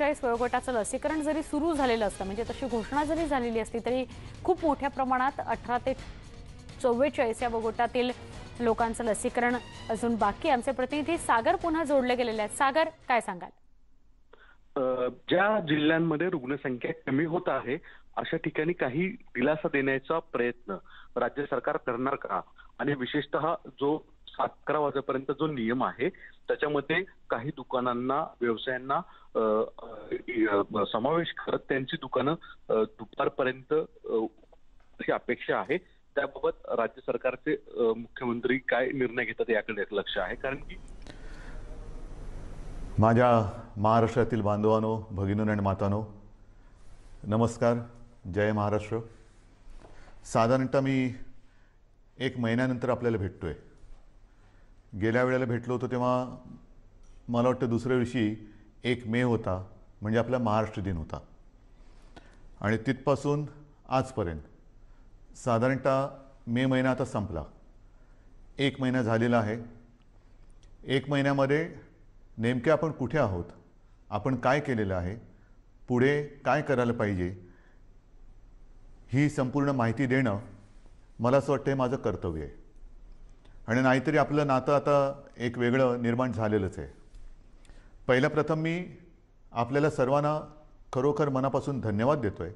45 वयोगटाचं लसीकरण जरी सुरू झालेलं असतं, म्हणजे तशी घोषणा जरी झालेली असती तरी खूप मोठ्या प्रमाणात 18 ते 44 या वयोगटातील लोकांचं लसीकरण अजून बाकी। आमचे प्रतिनिधी सागर पुन्हा जोडले गेलेले आहेत। सागर, काय सांगाल? ज्या जिल्ह्यांमध्ये रुग्णसंख्या कमी होत आहे अशा ठिकाणी काही दिलासा देण्याचा प्रयत्न राज्य सरकार करणार का? आणि विशेषतः जो 11 वाजेपर्यंत जो नियम आहे त्याच्यामध्ये काही दुकानांना, व्यवसायांना समावेश करत त्यांची दुकाने दुपारपर्यंत ही अपेक्षा आहे। त्याबाबत राज्य सरकारचे मुख्यमंत्री काय निर्णय घेतात याकडे एक लक्ष आहे। कारण की माझ्या महाराष्ट्रातील बांधवांनो, भगिनींनो आणि मातांनो, नमस्कार, जय महाराष्ट्र। साधारणतः मी एक महिन्यानंतर आपल्याला भेटतोय। गेल्या वेळेला भेटलो होतो तेव्हा मला वाटतं दुसऱ्या दिवशी 1 मे होता, म्हणजे आपला महाराष्ट्र दिन होता। आणि तिथपासून आजपर्यंत साधारणतः मे महिना आता संपला, 1 महिना झालेला आहे। 1 महिन्यामध्ये नेमके आपण कुठे आहोत, आपण काय केलेलं आहे, पुढे काय करायला पाहिजे, ही संपूर्ण माहिती देणं मला असं वाटतं माझं कर्तव्य आहे। आणि नाहीतरी आपलं नातं आता एक वेगळं निर्माण झालेलंच आहे। पहिला प्रथम मी आपल्याला सर्वांना खरोखर मनापासून धन्यवाद देतो आहे,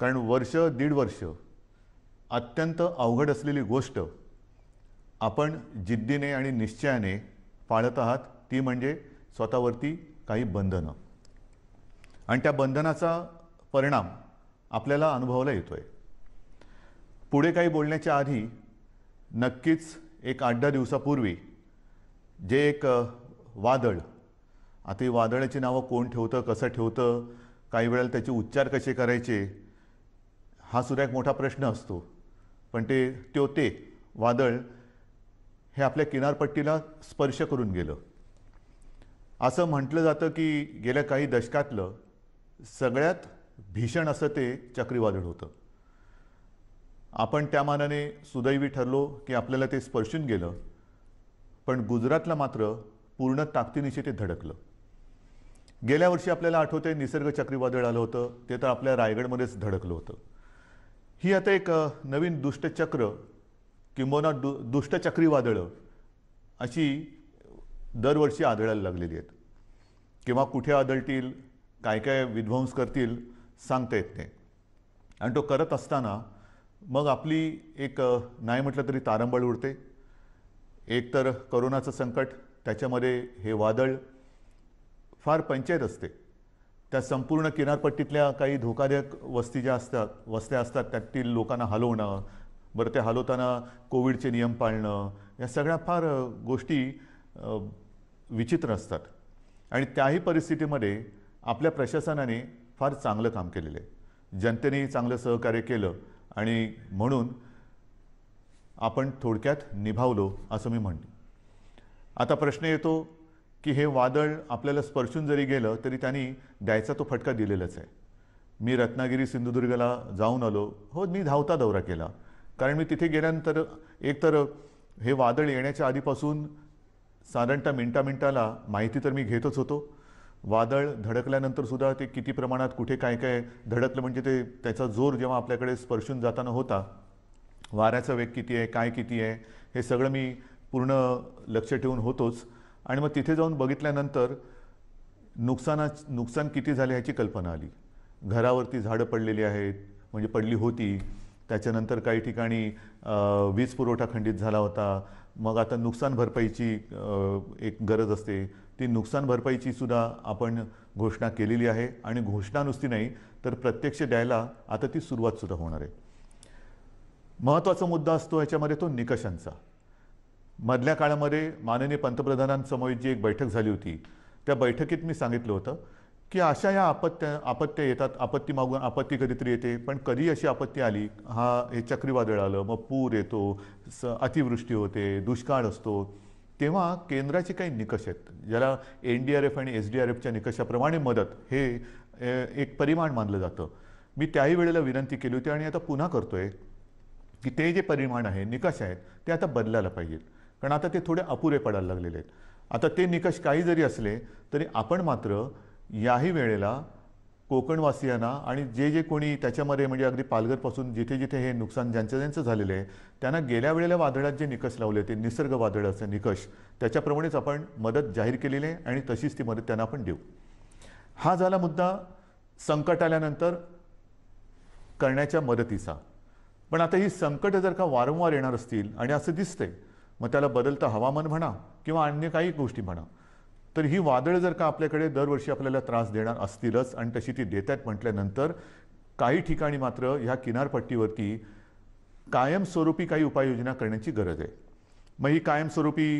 कारण वर्ष 1.5 वर्ष अत्यंत अवघड असलेली गोष्ट आपण जिद्दीने आणि निश्चयाने पाळत आहात, ती म्हणजे स्वतःवरती काही बंधनं। आणि त्या बंधनाचा परिणाम आपल्याला अनुभवायला येतोय। पुढे काही बोलण्याच्या आधी नक्कीच एक 8-10 दिवसापूर्वी जे एक वादळ, आता ही वादळाची नावं कोण ठेवतं, कसं ठेवतं, काही वेळेला त्याचे उच्चार कसे करायचे हा सुद्धा एक मोठा प्रश्न असतो। पण ते तौक्ते वादळ हे आपल्या किनारपट्टीला स्पर्श करून गेलं। असं म्हटलं जातं की गेल्या काही दशकातलं सगळ्यात भीषण असं ते चक्रीवादळ होतं। आपण त्या मानाने सुदैवी ठरलो की आपल्याला ते स्पर्शून गेलं, पण गुजरातला मात्र पूर्ण ताकदीनिशी ते धडकलं। गेल्या वर्षी आपल्याला आठवतंय निसर्ग चक्रीवादळ आलं होतं, ते तर आपल्या रायगडमध्येच धडकलं होतं। ही आता एक नवीन दुष्टचक्र किंबहुना दुष्ट चक्रीवादळं अशी दरवर्षी आदळायला लागलेली आहेत। किंवा कुठे आदळतील, काय काय विध्वंस करतील सांगता येत नाही। आणि तो करत असताना मग आपली एक नाही म्हटलं तरी तारंबळ उडते। एक तर करोनाचं संकट, त्याच्यामध्ये हे वादळ, फार पंचायत असते। त्या संपूर्ण किनारपट्टीतल्या काही धोकादायक वस्ती ज्या असतात, वस्त्या असतात, त्यातील लोकांना हलवणं, बरं ते हलवताना कोविडचे नियम पाळणं, या सगळ्या फार गोष्टी विचित्र असतात। आणि त्याही परिस्थितीमध्ये आपल्या प्रशासनाने फार चांगलं काम केलेलं आहे, जनतेनेही चांगलं सहकार्य केलं आणि म्हणून आपण थोडक्यात निभावलो असं मी म्हणतो। आता प्रश्न येतो की हे वादळ आपल्याला स्पर्शून जरी गेलं तरी त्यांनी द्यायचा तो फटका दिलेलाच आहे। मी रत्नागिरी सिंधुदुर्गला जाऊन आलो, हो मी धावता दौरा केला, कारण मी तिथे गेल्यानंतर एकतर हे वादळ येण्याच्या आधीपासून साधारणतः मिनटाला माहिती तर मी घेतच होतो। वादळ धडकल्यानंतरसुद्धा ते किती प्रमाणात कुठे काय काय धडकलं, म्हणजे ते त्याचा जोर जेव्हा आपल्याकडे स्पर्शून जाताना होता, वाऱ्याचा वेग किती आहे, काय किती आहे, हे सगळं मी पूर्ण लक्ष ठेवून होतोच। आणि मग तिथे जाऊन बघितल्यानंतर नुकसान किती झाले ह्याची कल्पना आली। घरावरती झाडं पडलेली आहेत, म्हणजे पडली होती, त्याच्यानंतर काही ठिकाणी वीज पुरवठा खंडित झाला होता। मग आता नुकसान भरपाईची एक गरज असते, ती नुकसान भरपाईची सुद्धा आपण घोषणा केलेली आहे। आणि घोषणा नुसती नाही तर प्रत्यक्ष द्यायला आता ती सुरुवातसुद्धा होणार आहे। महत्त्वाचा मुद्दा असतो याच्यामध्ये तो निकषांचा। मधल्या काळामध्ये माननीय पंतप्रधानांसमवेत जी एक बैठक झाली होती, त्या बैठकीत मी सांगितलं होतं की अशा या आपत्त्या येतात, आपत्ती मागून आपत्ती कधीतरी येते, पण कधी अशी आपत्ती आली, हे चक्रीवादळ आलं, मग पूर येतो, अतिवृष्टी होते, दुष्काळ असतो, तेव्हा केंद्राचे काही निकष आहेत ज्याला NDRF आणि SDRFच्या निकषाप्रमाणे मदत हे एक परिमाण मानलं जातं। मी त्याही वेळेला विनंती केली होती आणि आता पुन्हा करतोय की ते जे परिमाण आहे, निकष आहेत, ते आता बदलायला पाहिजेत, कारण आता ते थोडे अपुरे पडायला लागलेले आहेत। आता ते निकष काही जरी असले तरी आपण मात्र याही वेळेला कोकणवासियांना आणि जे जे कोणी त्याच्यामध्ये म्हणजे अगदी पालघरपासून जिथे जिथे हे नुकसान ज्यांचं झालेलं आहे त्यांना गेल्या वेळेला वादळात जे निकष लावले ते निसर्ग वादळाचे निकष त्याच्याप्रमाणेच आपण मदत जाहीर केलेली आहे आणि तशीच ती मदत त्यांना आपण देऊ। हा झाला मुद्दा संकट आल्यानंतर करण्याच्या मदतीचा। पण आता ही संकट जर का वारंवार येणार असतील आणि असं दिसतंय मग त्याला बदलता हवामान म्हणा किंवा अन्य काही गोष्टी म्हणा तर ही वादळ जर का आपल्याकडे दरवर्षी आपल्याला त्रास देणार असतीलच आणि तशी ती देतात म्हटल्यानंतर काही ठिकाणी मात्र ह्या किनारपट्टीवरती कायमस्वरूपी काही उपाययोजना करण्याची गरज आहे। मग ही कायमस्वरूपी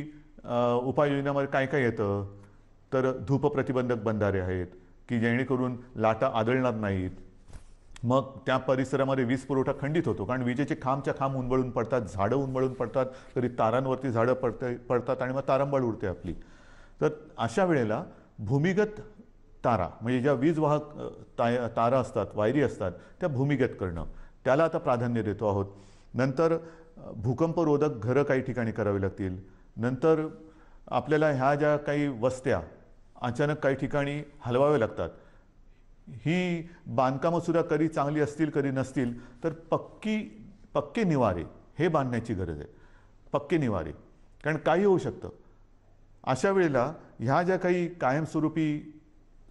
उपाययोजनामध्ये काय काय येतं तर धूप प्रतिबंधक बंधारे आहेत की जेणेकरून लाटा आदळणार नाहीत। मग त्या परिसरामध्ये वीज पुरवठा खंडित होतो कारण विजेचे खांबच्या खांब उन्मळून पडतात, झाडं उन्मळून पडतात, तरी तारांवरती झाडं पडतात आणि मग तारांबळ उडते आपली। तर अशा वेळेला भूमिगत तारा म्हणजे ज्या वीजवाहक तारा असतात वायरी असतात त्या भूमिगत करणं त्याला आता प्राधान्य देतो आहोत। नंतर भूकंपरोधक घरं काही ठिकाणी करावी लागतील। नंतर आपल्याला ह्या ज्या काही वस्त्या अचानक काही ठिकाणी हलवाव्या लागतात ही बांधकामंसुद्धा कधी चांगली असतील कधी नसतील तर पक्के निवारे हे बांधण्याची गरज आहे, पक्के निवारे, कारण काही होऊ शकतं। अशा वेळेला ह्या ज्या काही कायमस्वरूपी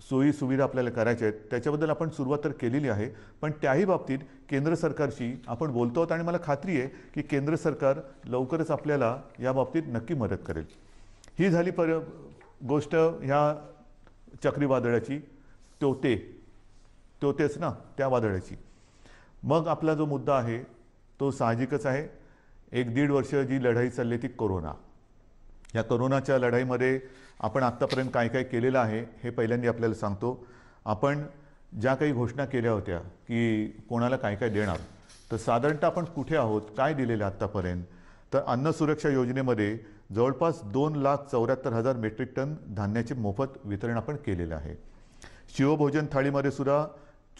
सोयी सुविधा आपल्याला करायच्या आहेत त्याच्याबद्दल आपण सुरुवात तर केलेली आहे पण त्याही बाबतीत केंद्र सरकारशी आपण बोलतो आहोत आणि मला खात्री आहे की केंद्र सरकार लवकरच आपल्याला या बाबतीत नक्की मदत करेल। ही झाली गोष्ट ह्या चक्रीवादळाची, तौक्तेच ना त्या वादळाची। मग आपला जो मुद्दा आहे तो साहजिकच आहे, 1-1.5 वर्ष जी लढाई चालली ती कोरोना। या कोरोनाच्या लढाईमध्ये आपण आत्तापर्यंत काय काय केलेलं आहे हे पहिल्यांदा आपल्याला सांगतो। आपण ज्या काही घोषणा केल्या होत्या की कोणाला काय काय देणार तर साधारणतः आपण कुठे आहोत काय दिलेलं आत्तापर्यंत तर अन्न सुरक्षा योजनेमध्ये जवळपास 2,74,000 मेट्रिक टन धान्याचे मोफत वितरण आपण केलेलं आहे। शिवभोजन थाळीमध्ये सुद्धा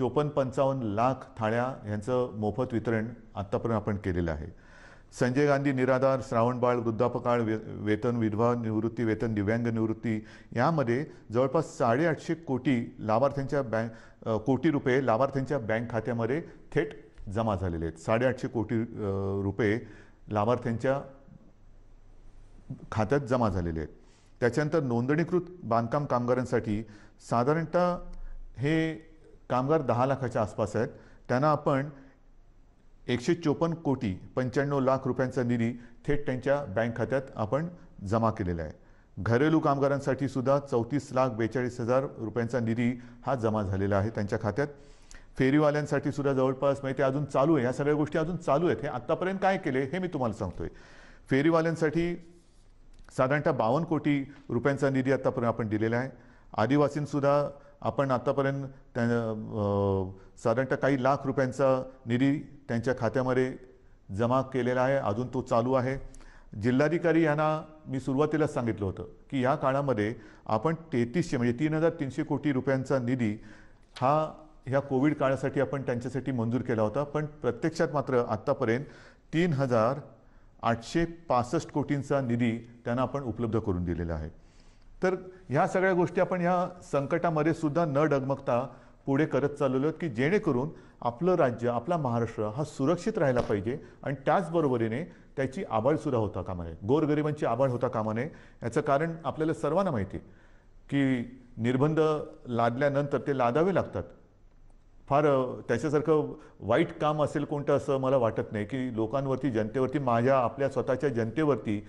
54-55 लाख थाळ्या यांचं मोफत वितरण आत्तापर्यंत आपण केलेलं आहे। संजय गांधी निराधार, श्रावणबाळ, वृद्धापकाळ, वेतन विधवा निवृत्ती वेतन, दिव्यांग निवृत्ती यामध्ये जवळपास 850 कोटी लाभार्थ्यांच्या कोटी रुपये लाभार्थ्यांच्या बँक खात्यामध्ये थेट जमा झालेले आहेत। 850 कोटी रुपये लाभार्थ्यांच्या खात्यात जमा झालेले आहेत। त्याच्यानंतर नोंदणीकृत बांधकाम कामगारांसाठी साधारणतः हे कामगार 10 लाखाच्या आसपास आहेत त्यांना आपण 154 कोटी 95 लाख रुपयांचा निधी थेट त्यांच्या बँक खात्यात आपण जमा केलेला आहे। घरेलू कामगारांसाठी सुद्धा 34,42,000 रुपयांचा निधी हा जमा झालेला आहे त्यांच्या खात्यात। फेरीवाल्यांसाठी सुद्धा जवळपास माहिती अजून चालू आहे, ह्या सगळ्या गोष्टी अजून चालू आहेत, हे आत्तापर्यंत काय केले हे मी तुम्हाला सांगतोय। फेरीवाल्यांसाठी साधारणतः 52 कोटी रुपयांचा निधी आत्तापर्यंत आपण दिलेला आहे। आदिवासींसुद्धा आपण आतापर्यंत साधारणतः काही लाख रुपयांचा निधी त्यांच्या खात्यामध्ये जमा केलेला आहे, अजून तो चालू आहे। जिल्हाधिकारी यांना मी सुरुवातीला सांगितलं होतं की या काळामध्ये आपण 3,300 कोटी रुपयांचा निधी हा ह्या कोविड काळासाठी आपण त्यांच्यासाठी मंजूर केला होता पण प्रत्यक्षात मात्र आत्तापर्यंत 3,865 कोटींचा निधी त्यांना आपण उपलब्ध करून दिलेला आहे। तर ह्या सगळ्या गोष्टी आपण ह्या संकटामध्ये सुद्धा न डगमगता पुढे करत चाललेलो की जेणेकरून आपलं राज्य, आपला महाराष्ट्र हा सुरक्षित राहिला पाहिजे आणि त्याचबरोबरीने त्याची आबाळसुद्धा होता कामा नये, गोरगरिबांची आबाळ होता कामा नये। याचं कारण आपल्याला सर्वांना माहिती आहे की निर्बंध लादल्यानंतर ते लादावे लागतात। फार त्याच्यासारखं वाईट काम असेल कोणतं असं मला वाटत नाही की लोकांवरती, जनतेवरती, माझ्या आपल्या स्वतःच्या जनतेवरती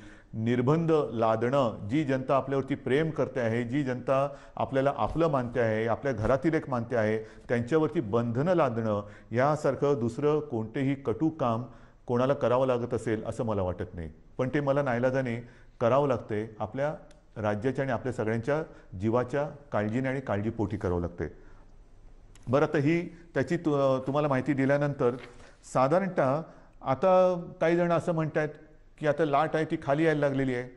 निर्बंध लादणं। जी जनता आपल्यावरती प्रेम करते आहे, जी जनता आपल्याला आपलं मानते आहे, आपल्या घरातील एक मानते आहे, त्यांच्यावरती बंधनं लादणं यासारखं दुसरं कोणतेही कटू काम कोणाला करावं लागत असेल असं मला वाटत नाही पण ते मला नाईलाजाने करावं लागते, आपल्या राज्याच्या आणि आपल्या सगळ्यांच्या जीवाच्या काळजीने आणि काळजीपोटी करावं लागते। बरं, तर ही त्याची तुम्हाला माहिती दिल्यानंतर साधारणतः आता काही जण असं म्हणत आहेत की आता लाट आहे ती खाली यायला लागलेली आहे,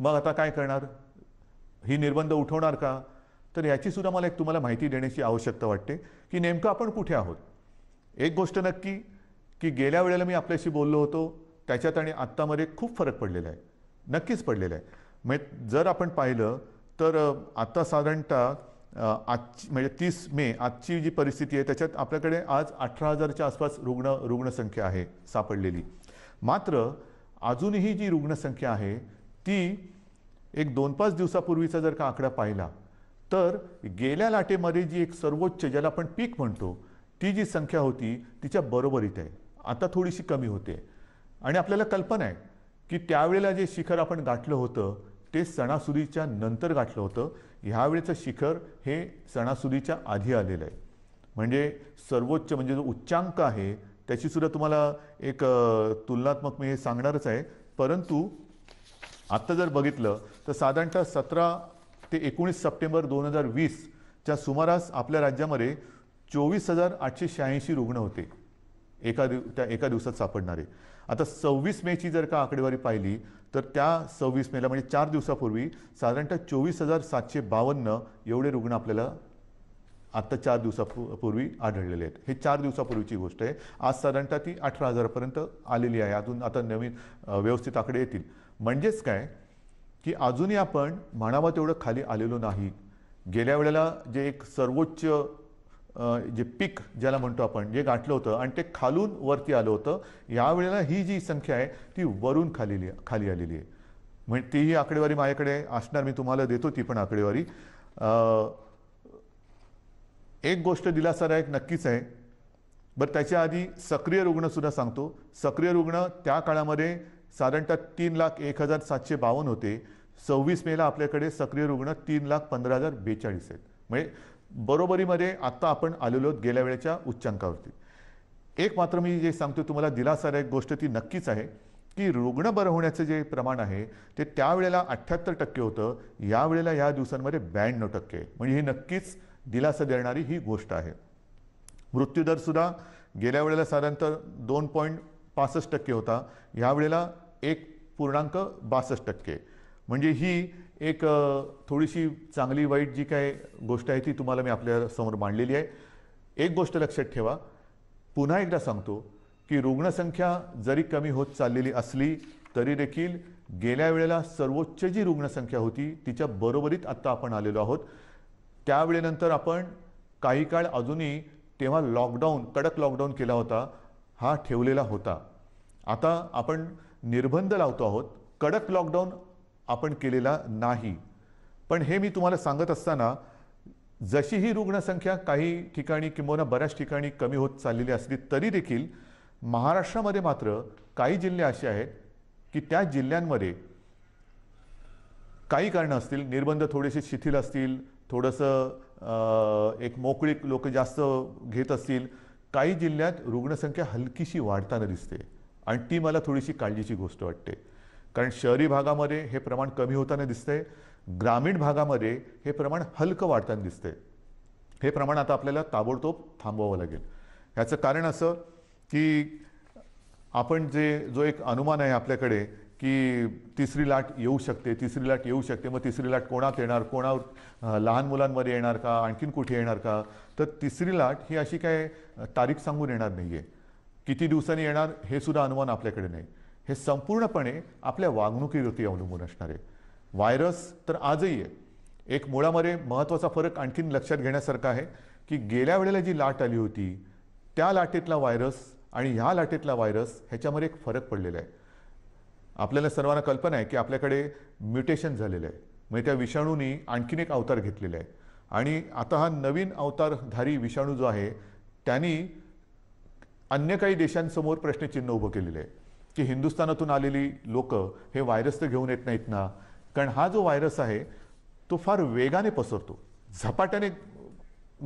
मग आता काय करणार, ही निर्बंध उठवणार का? तर याचीसुद्धा मला एक तुम्हाला माहिती देण्याची आवश्यकता वाटते की नेमकं आपण कुठे आहोत। एक गोष्ट नक्की की गेल्या वेळेला मी आपल्याशी बोललो होतो त्याच्यात आणि आत्तामध्ये खूप फरक पडलेला आहे, नक्कीच पडलेला आहे। मग जर आपण पाहिलं तर आत्ता साधारणतः आज म्हणजे 30 मे आजची जी परिस्थिती आहे त्याच्यात आपल्याकडे आज 18,000च्या आसपास रुग्णसंख्या आहे सापडलेली. मात्र अजूनही जी रुग्णसंख्या आहे ती एक 2-5 दिवसापूर्वीचा जर का आकडा पाहिला तर गेल्या लाटेमध्ये जी एक सर्वोच्च ज्याला आपण पीक म्हणतो ती जी संख्या होती तिच्या बरोबरीत आहे. आता थोडीशी कमी होते आणि आपल्याला कल्पना आहे की त्यावेळेला जे शिखर आपण गाठलं होतं ते सणासुदीच्या नंतर गाठलं होतं. ह्यावेळेचं शिखर हे सणासुदीच्या आधी आलेलं आहे. म्हणजे सर्वोच्च म्हणजे जो उच्चांक आहे त्याची सुद्धा तुम्हाला एक तुलनात्मक मी हे सांगणारच आहे. परंतु आत्ता जर बघितलं तर साधारणतः 17 ते 19 सप्टेंबर 2020 च्या सुमारास आपल्या राज्यामध्ये 24,886 रुग्ण होते एका दिवसात सापडणारे. आता 26 मेची जर का आकडेवारी पाहिली तर त्या 26 मेला म्हणजे 4 दिवसापूर्वी साधारणतः 24,752 एवढे रुग्ण आपल्याला आत्ता 4 दिवसापूर्वी आढळलेले आहेत. हे 4 दिवसापूर्वीची गोष्ट आहे. आज साधारणतः ती 18,000पर्यंत आलेली आहे. अजून आता नवीन व्यवस्थित आकडे येतील. म्हणजेच काय की अजूनही आपण म्हणावा तेवढं खाली आलेलो नाही. गेल्या वेळेला जे एक सर्वोच्च जे पीक ज्याला म्हणतो आपण जे गाठलं होतं आणि ते खालून वरती आलं होतं, यावेळेला ही जी संख्या आहे ती वरून खाली आलेली आहे. म्हणजे तीही आकडेवारी माझ्याकडे असणार, मी तुम्हाला देतो ती पण आकडेवारी. एक गोष्ट दिलासादायक नक्कीच आहे. बरं त्याच्या आधी सक्रिय रुग्णसुद्धा सांगतो. सक्रिय रुग्ण त्या काळामध्ये साधारणतः 3,01,752 होते. 26 मेला आपल्याकडे सक्रिय रुग्ण 3,15,042 आहेत. म्हणजे बरोबरीमध्ये आत्ता आपण आलेलो आहोत गेल्या वेळेच्या उच्चांकावरती. एक मात्र मी जे सांगतो तुम्हाला दिलासादायक गोष्ट ती नक्कीच आहे की रुग्ण बरं होण्याचं जे प्रमाण आहे ते त्यावेळेला 78% होतं. यावेळेला या दिवसांमध्ये 92% आहे. म्हणजे ही नक्कीच दिलासा देणारी ही गोष्ट आहे. मृत्यूदरसुद्धा गेल्या वेळेला साधारणतः 2.65% होता. यावेळेला 1.62%. म्हणजे ही एक थोडीशी चांगली वाईट जी काय गोष्ट आहे ती तुम्हाला मी आपल्यासमोर मांडलेली आहे. एक गोष्ट लक्षात ठेवा, पुन्हा एकदा सांगतो की रुग्णसंख्या जरी कमी होत चाललेली असली तरी देखील गेल्या वेळेला सर्वोच्च जी रुग्णसंख्या होती तिच्या बरोबरीत आत्ता आपण आलेलो आहोत. त्यावेळेनंतर आपण काही काळ अजूनही तेव्हा लॉकडाऊन कडक लॉकडाऊन केला होता, हा ठेवलेला होता. आता आपण निर्बंध लावतो आहोत, कडक लॉकडाऊन आपण केलेला नाही. पण हे मी तुम्हाला सांगत असताना जशी ही रुग्णसंख्या काही ठिकाणी किंवा बऱ्याच ठिकाणी कमी होत चाललेली असली तरी देखील महाराष्ट्रामध्ये मात्र काही जिल्हे असे आहेत की त्या जिल्ह्यांमध्ये काही कारणं असतील, निर्बंध थोडेसे शिथिल असतील, थोडंसं एक मोकळीक लोक जास्त घेत असतील, काही जिल्ह्यात रुग्णसंख्या हलकीशी वाढताना दिसते आणि ती मला थोडीशी काळजीची गोष्ट वाटते. कारण शहरी भागामध्ये हे प्रमाण कमी होताना दिसतंय, ग्रामीण भागामध्ये हे प्रमाण हलकं वाढताना दिसतंय. हे प्रमाण आता आपल्याला ताबडतोब थांबवावं लागेल. ह्याचं कारण असं की आपण जो एक अनुमान आहे आपल्याकडे की तिसरी लाट येऊ शकते. मग तिसरी लाट कोणात येणार, कोणावर, लहान मुलांमध्ये येणार का, आणखीन कुठे येणार का, तर तिसरी लाट ही अशी काय तारीख सांगून येणार नाही आहे. किती दिवसांनी येणार हे सुद्धा अनुमान आपल्याकडे नाही. हे संपूर्णपणे आपल्या वागणुकीवरती अवलंबून असणार आहे. व्हायरस तर आजही आहे. एक मुळामध्ये महत्त्वाचा फरक आणखीन लक्षात घेण्यासारखा आहे की गेल्या वेळेला जी लाट आली होती त्या लाटेतला व्हायरस आणि ह्या लाटेतला व्हायरस ह्याच्यामध्ये एक फरक पडलेला आहे. आपल्याला सर्वांना कल्पना आहे की आपल्याकडे म्युटेशन झालेलं आहे. म्हणजे त्या विषाणूंनी आणखीन एक अवतार घेतलेला आहे आणि आता हा नवीन अवतारधारी विषाणू जो आहे त्यांनी अन्य काही देशांसमोर प्रश्नचिन्ह उभं केलेलं आहे की हिंदुस्थानातून आलेली लोक हे व्हायरस तर घेऊन येत नाहीत ना. कारण हा जो व्हायरस आहे तो फार वेगाने पसरतो, झपाट्याने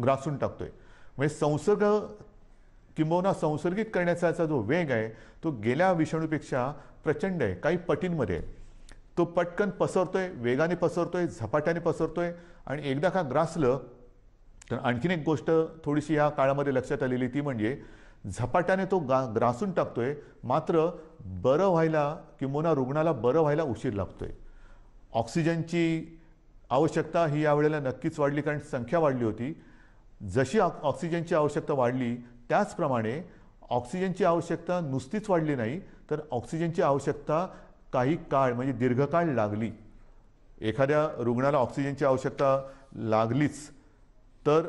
ग्रासून टाकतोय. म्हणजे संसर्ग किंबहुना संसर्गित करण्याचा जो वेग आहे तो गेल्या विषाणूपेक्षा प्रचंड आहे, काही पटींमध्ये. तो पटकन पसरतोय, वेगाने पसरतोय, झपाट्याने पसरतोय आणि एकदा का ग्रासलं तर आणखीन एक गोष्ट थोडीशी या काळामध्ये लक्षात आलेली ती म्हणजे झपाट्याने तो ग्रासून टाकतोय, मात्र बरं व्हायला किंवा रुग्णाला बरं व्हायला उशीर लागतोय. ऑक्सिजनची आवश्यकता ही यावेळेला नक्कीच वाढली कारण संख्या वाढली होती. जशी ऑक्सिजनची आवश्यकता वाढली त्याचप्रमाणे ऑक्सिजनची आवश्यकता नुसतीच वाढली नाही तर ऑक्सिजनची आवश्यकता काही काळ म्हणजे दीर्घकाळ लागली. एखाद्या रुग्णाला ऑक्सिजनची आवश्यकता लागलीच तर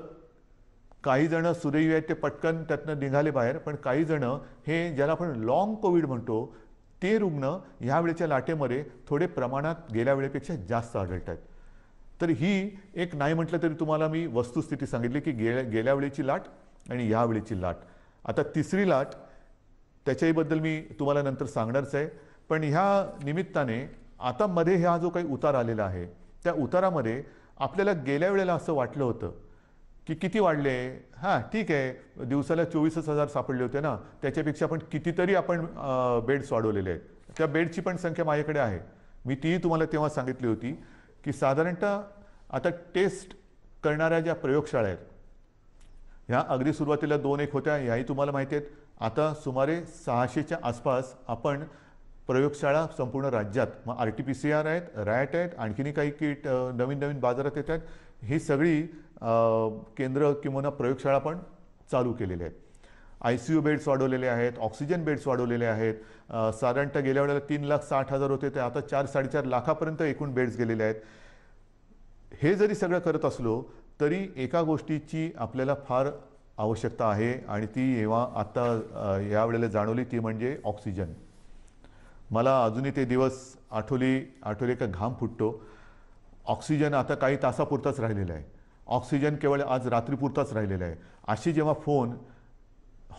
काही जण सुरई आहेत ते पटकन त्यातनं निघाले बाहेर, पण काही जण हे ज्याला आपण लॉन्ग कोविड म्हणतो ते रुग्ण ह्या वेळेच्या लाटेमध्ये थोडे प्रमाणात गेल्या वेळेपेक्षा जास्त आढळतात। तर ही एक नाही म्हटलं तरी तुम्हाला मी वस्तुस्थिती सांगितली की गेल्या वेळेची लाट आणि या वेळेची लाट। आता तिसरी लाट त्याच्याबद्दल मी तुम्हाला नंतर सांगणारच आहे, पण ह्या निमित्ताने आता मध्ये हा जो काही उतार आलेला आहे त्या उतारामध्ये आपल्याला गेल्या वेळेला असं वाटलं होतं की किती वाढले, हां ठीक आहे दिवसाला 24,000 सापडले होते ना, त्याच्यापेक्षा पण कितीतरी आपण बेड्स वाढवलेले आहेत। त्या बेडची पण संख्या माझ्याकडे आहे, मी तीही तुम्हाला तेव्हा सांगितली होती की साधारणतः आता टेस्ट करणाऱ्या ज्या प्रयोगशाळा आहेत ह्या अगदी सुरुवातीला 2-1 होत्या, ह्याही तुम्हाला माहिती आहेत। आता सुमारे 600च्या आसपास आपण प्रयोगशाळा संपूर्ण राज्यात, मग RTPCR आहेत, रॅट आहेत, आणखीन काही किट नवीन नवीन बाजारात येत आहेत, ही सगळी केंद्र किंवा प्रयोगशाळा पण चालू केलेले आहेत। ICU बेड्स वाढवलेले आहेत, ऑक्सिजन बेड्स वाढवलेले आहेत, साधारणतः गेल्या वेळेला 3,60,000 होते ते आता 4-4.5 लाखापर्यंत एकूण बेड्स गेलेले आहेत। हे जरी सगळं करत असलो तरी एका गोष्टीची आपल्याला फार आवश्यकता आहे आणि ती जेव्हा आता या वेळेला जाणवली ती म्हणजे ऑक्सिजन। मला अजूनही ते दिवस आठवले का घाम फुटतो। ऑक्सिजन आता काही तासापुरताच राहिलेला आहे, ऑक्सिजन केवळ आज रात्रीपुरताच राहिलेला आहे। अशी जेव्हा फोन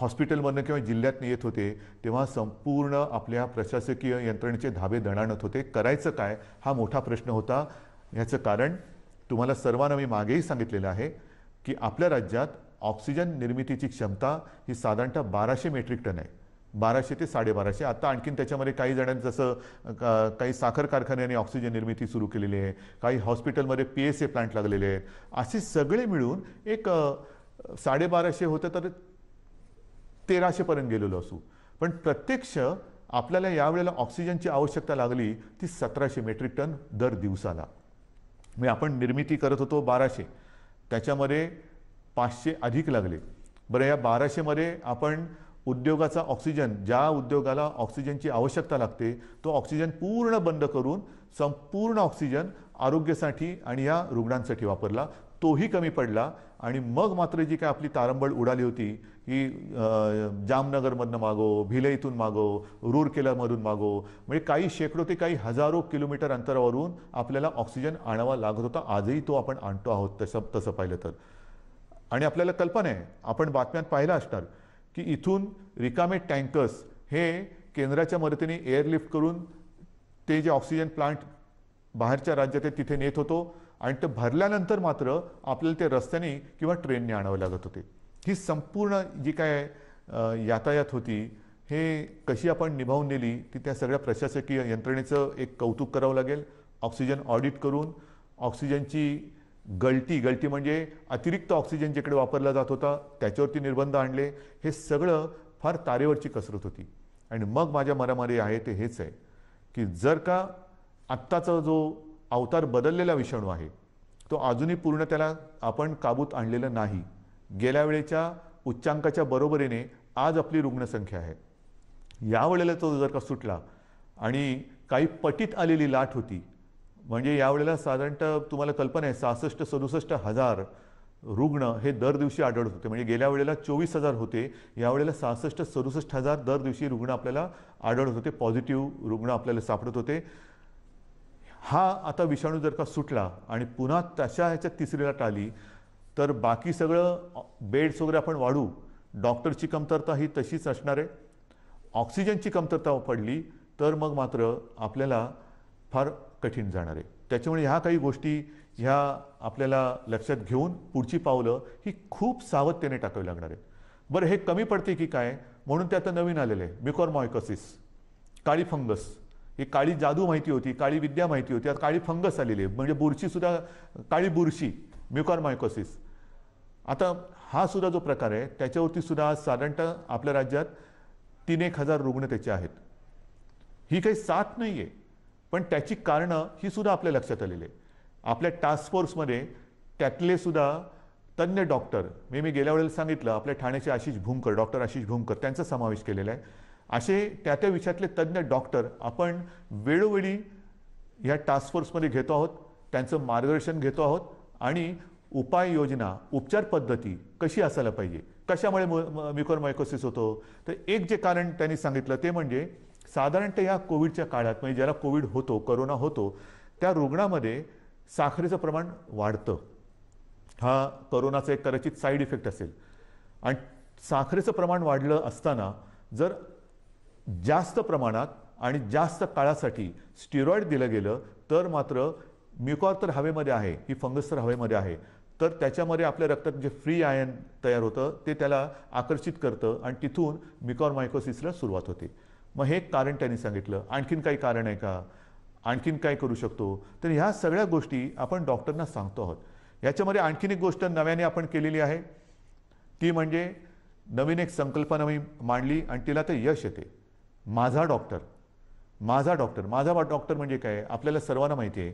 हॉस्पिटलमधनं किंवा जिल्ह्यातनं येत होते तेव्हा संपूर्ण आपल्या प्रशासकीय यंत्रणेचे धाबे दणाणत होते, करायचं काय हा मोठा प्रश्न होता। याचं कारण तुम्हाला सर्वांना मी मागेही सांगितलेलं आहे की आपल्या राज्यात ऑक्सिजन निर्मितीची क्षमता ही साधारणतः 1200 मेट्रिक टन आहे, 1200 ते 1250। आता आणखीन त्याच्यामध्ये काही जणांनी जसं काही साखर कारखान्याने ऑक्सिजन निर्मिती सुरू केलेली आहे, काही हॉस्पिटलमध्ये PSA प्लांट लागलेले आहेत, असे सगळे मिळून एक 1250 होतं तर 1300पर्यंत गेलेलो असू। पण प्रत्यक्ष आपल्याला यावेळेला ऑक्सिजनची आवश्यकता लागली ती 1700 मेट्रिक टन दर दिवसाला। मी आपण निर्मिती करत होतो 1200, त्याच्यामध्ये 500 अधिक लागले। बरं या 1200मध्ये आपण उद्योगाचा ऑक्सिजन, ज्या उद्योगाला ऑक्सिजनची आवश्यकता लागते तो ऑक्सिजन पूर्ण बंद करून संपूर्ण ऑक्सिजन आरोग्यासाठी आणि या रुग्णांसाठी वापरला, तोही कमी पडला। आणि मग मात्र जी काय आपली तारंबळ उडाली होती की जामनगरमधनं मागो, भिलईतून मागो, रूरकेलामधून मागो, म्हणजे काही शेकडो ते काही हजारो किलोमीटर अंतरावरून आपल्याला ऑक्सिजन आणावा लागत होता। आजही तो आपण आणतो आहोत तसं पाहिलं तर। आणि आपल्याला कल्पना आहे, आपण बातम्यात पाहिलं असणार की इथून रिकामे टँकर्स हे केंद्राच्या मदतीने एअरलिफ्ट करून ते जे ऑक्सिजन प्लांट बाहेरच्या राज्यात आहे तिथे नेत होतो आणि ते भरल्यानंतर मात्र आपल्याला ते रस्त्याने किंवा ट्रेनने आणावं लागत होते। ही संपूर्ण जी काय यातायात होती हे कशी आपण निभावून नेली ती त्या सगळ्या प्रशासकीय यंत्रणेचं एक कौतुक करावं लागेल। ऑक्सिजन ऑडिट करून ऑक्सिजनची गळती म्हणजे अतिरिक्त ऑक्सिजन जिकडे वापरला जात होता त्याच्यावरती निर्बंध आणले, हे सगळं फार तारेवरची कसरत होती। आणि मग माझ्या मनामध्ये आहे ते हेच आहे की जर का आत्ताचा जो अवतार बदललेला विषाणू आहे तो अजूनही पूर्ण त्याला आपण काबूत आणलेला नाही। गेल्या वेळेच्या उच्चांकाच्या बरोबरीने आज आपली रुग्णसंख्या आहे, यावेळेला तो जर का सुटला आणि काही पटीत आलेली लाट होती म्हणजे यावेळेला साधारणतः तुम्हाला कल्पना आहे 66-67 हजार रुग्ण हे दर दिवशी आढळत होते। म्हणजे गेल्या वेळेला 24,000 होते, यावेळेला 66-67 हजार दर दिवशी रुग्ण आपल्याला आढळत होते, पॉझिटिव्ह रुग्ण आपल्याला सापडत होते। हा आता विषाणू जर का सुटला आणि पुन्हा तशा ह्याच्यात तिसरी लाट आली तर बाकी सगळं बेड्स वगैरे आपण वाढू, डॉक्टरची कमतरता ही तशीच असणार आहे, ऑक्सिजनची कमतरता पडली तर मग मात्र आपल्याला फार कठीण जाणार आहे। त्याच्यामुळे ह्या काही गोष्टी ह्या आपल्याला लक्षात घेऊन पुढची पावलं ही खूप सावधतेने टाकावी लागणार आहेत। बरं हे कमी पडते की काय म्हणून ते आता नवीन आलेलं आहे म्युकॉरमॉयकोसिस, काळी फंगस। ही काळी जादू माहिती होती, काळी विद्या माहिती होती, आता काळी फंगस आलेली आहे म्हणजे बुरशीसुद्धा, काळी बुरशी म्युकॉरमॉयकोसिस। आता हा सुद्धा जो प्रकार आहे त्याच्यावरती सुद्धा आज साधारणतः आपल्या राज्यात 3-1 हजार रुग्ण त्याचे आहेत। ही काही साथ नाही आहे पण त्याची कारणं ही सुद्धा आपल्या लक्षात आलेली आहे। आपल्या टास्क फोर्समध्ये त्यातले सुद्धा तज्ज्ञ डॉक्टर, मी गेल्या वेळेला सांगितलं आपल्या ठाण्याचे आशिष भूमकर, डॉक्टर आशिष भूमकर, त्यांचा समावेश केलेला आहे। असे त्या विषयातले तज्ज्ञ डॉक्टर आपण वेळोवेळी ह्या टास्क फोर्समध्ये घेतो आहोत, त्यांचं मार्गदर्शन घेतो आहोत आणि उपाययोजना, उपचार पद्धती कशी असायला पाहिजे, कशामुळे म्युकरमायकोसिस होतो? तर एक जे कारण त्यांनी सांगितलं ते म्हणजे साधारणतः या कोविडच्या काळात, म्हणजे ज्याला कोविड होतो, कोरोना होतो, त्या रुग्णामध्ये साखरेचं प्रमाण वाढतं. हा कोरोनाचा एक कदाचित साईड इफेक्ट असेल. आणि साखरेचं प्रमाण वाढलं असताना जर जास्त प्रमाणात आणि जास्त काळासाठी स्टेरॉइड दिलं गेलं तर मात्र म्युकॉर तर हवेमध्ये आहे, ही फंगस तर हवेमध्ये आहे, तर त्याच्यामध्ये आपल्या रक्तात जे फ्री आयन तयार होतं ते त्याला आकर्षित करतं आणि तिथून म्युकॉरमायकोसिसला सुरुवात होते. मग हे कारण त्यांनी सांगितलं. आणखीन काही कारण आहे का? आणखीन काय करू शकतो? तर ह्या सगळ्या गोष्टी आपण डॉक्टरना सांगतो आहोत. याच्यामध्ये आणखीन एक गोष्ट नव्याने आपण केलेली आहे, ती म्हणजे नवीन एक संकल्पना मी मांडली आणि तिला ते यश येते. माझा डॉक्टर. माझा डॉक्टर, माझा डॉक्टर म्हणजे काय? आपल्याला सर्वांना माहिती आहे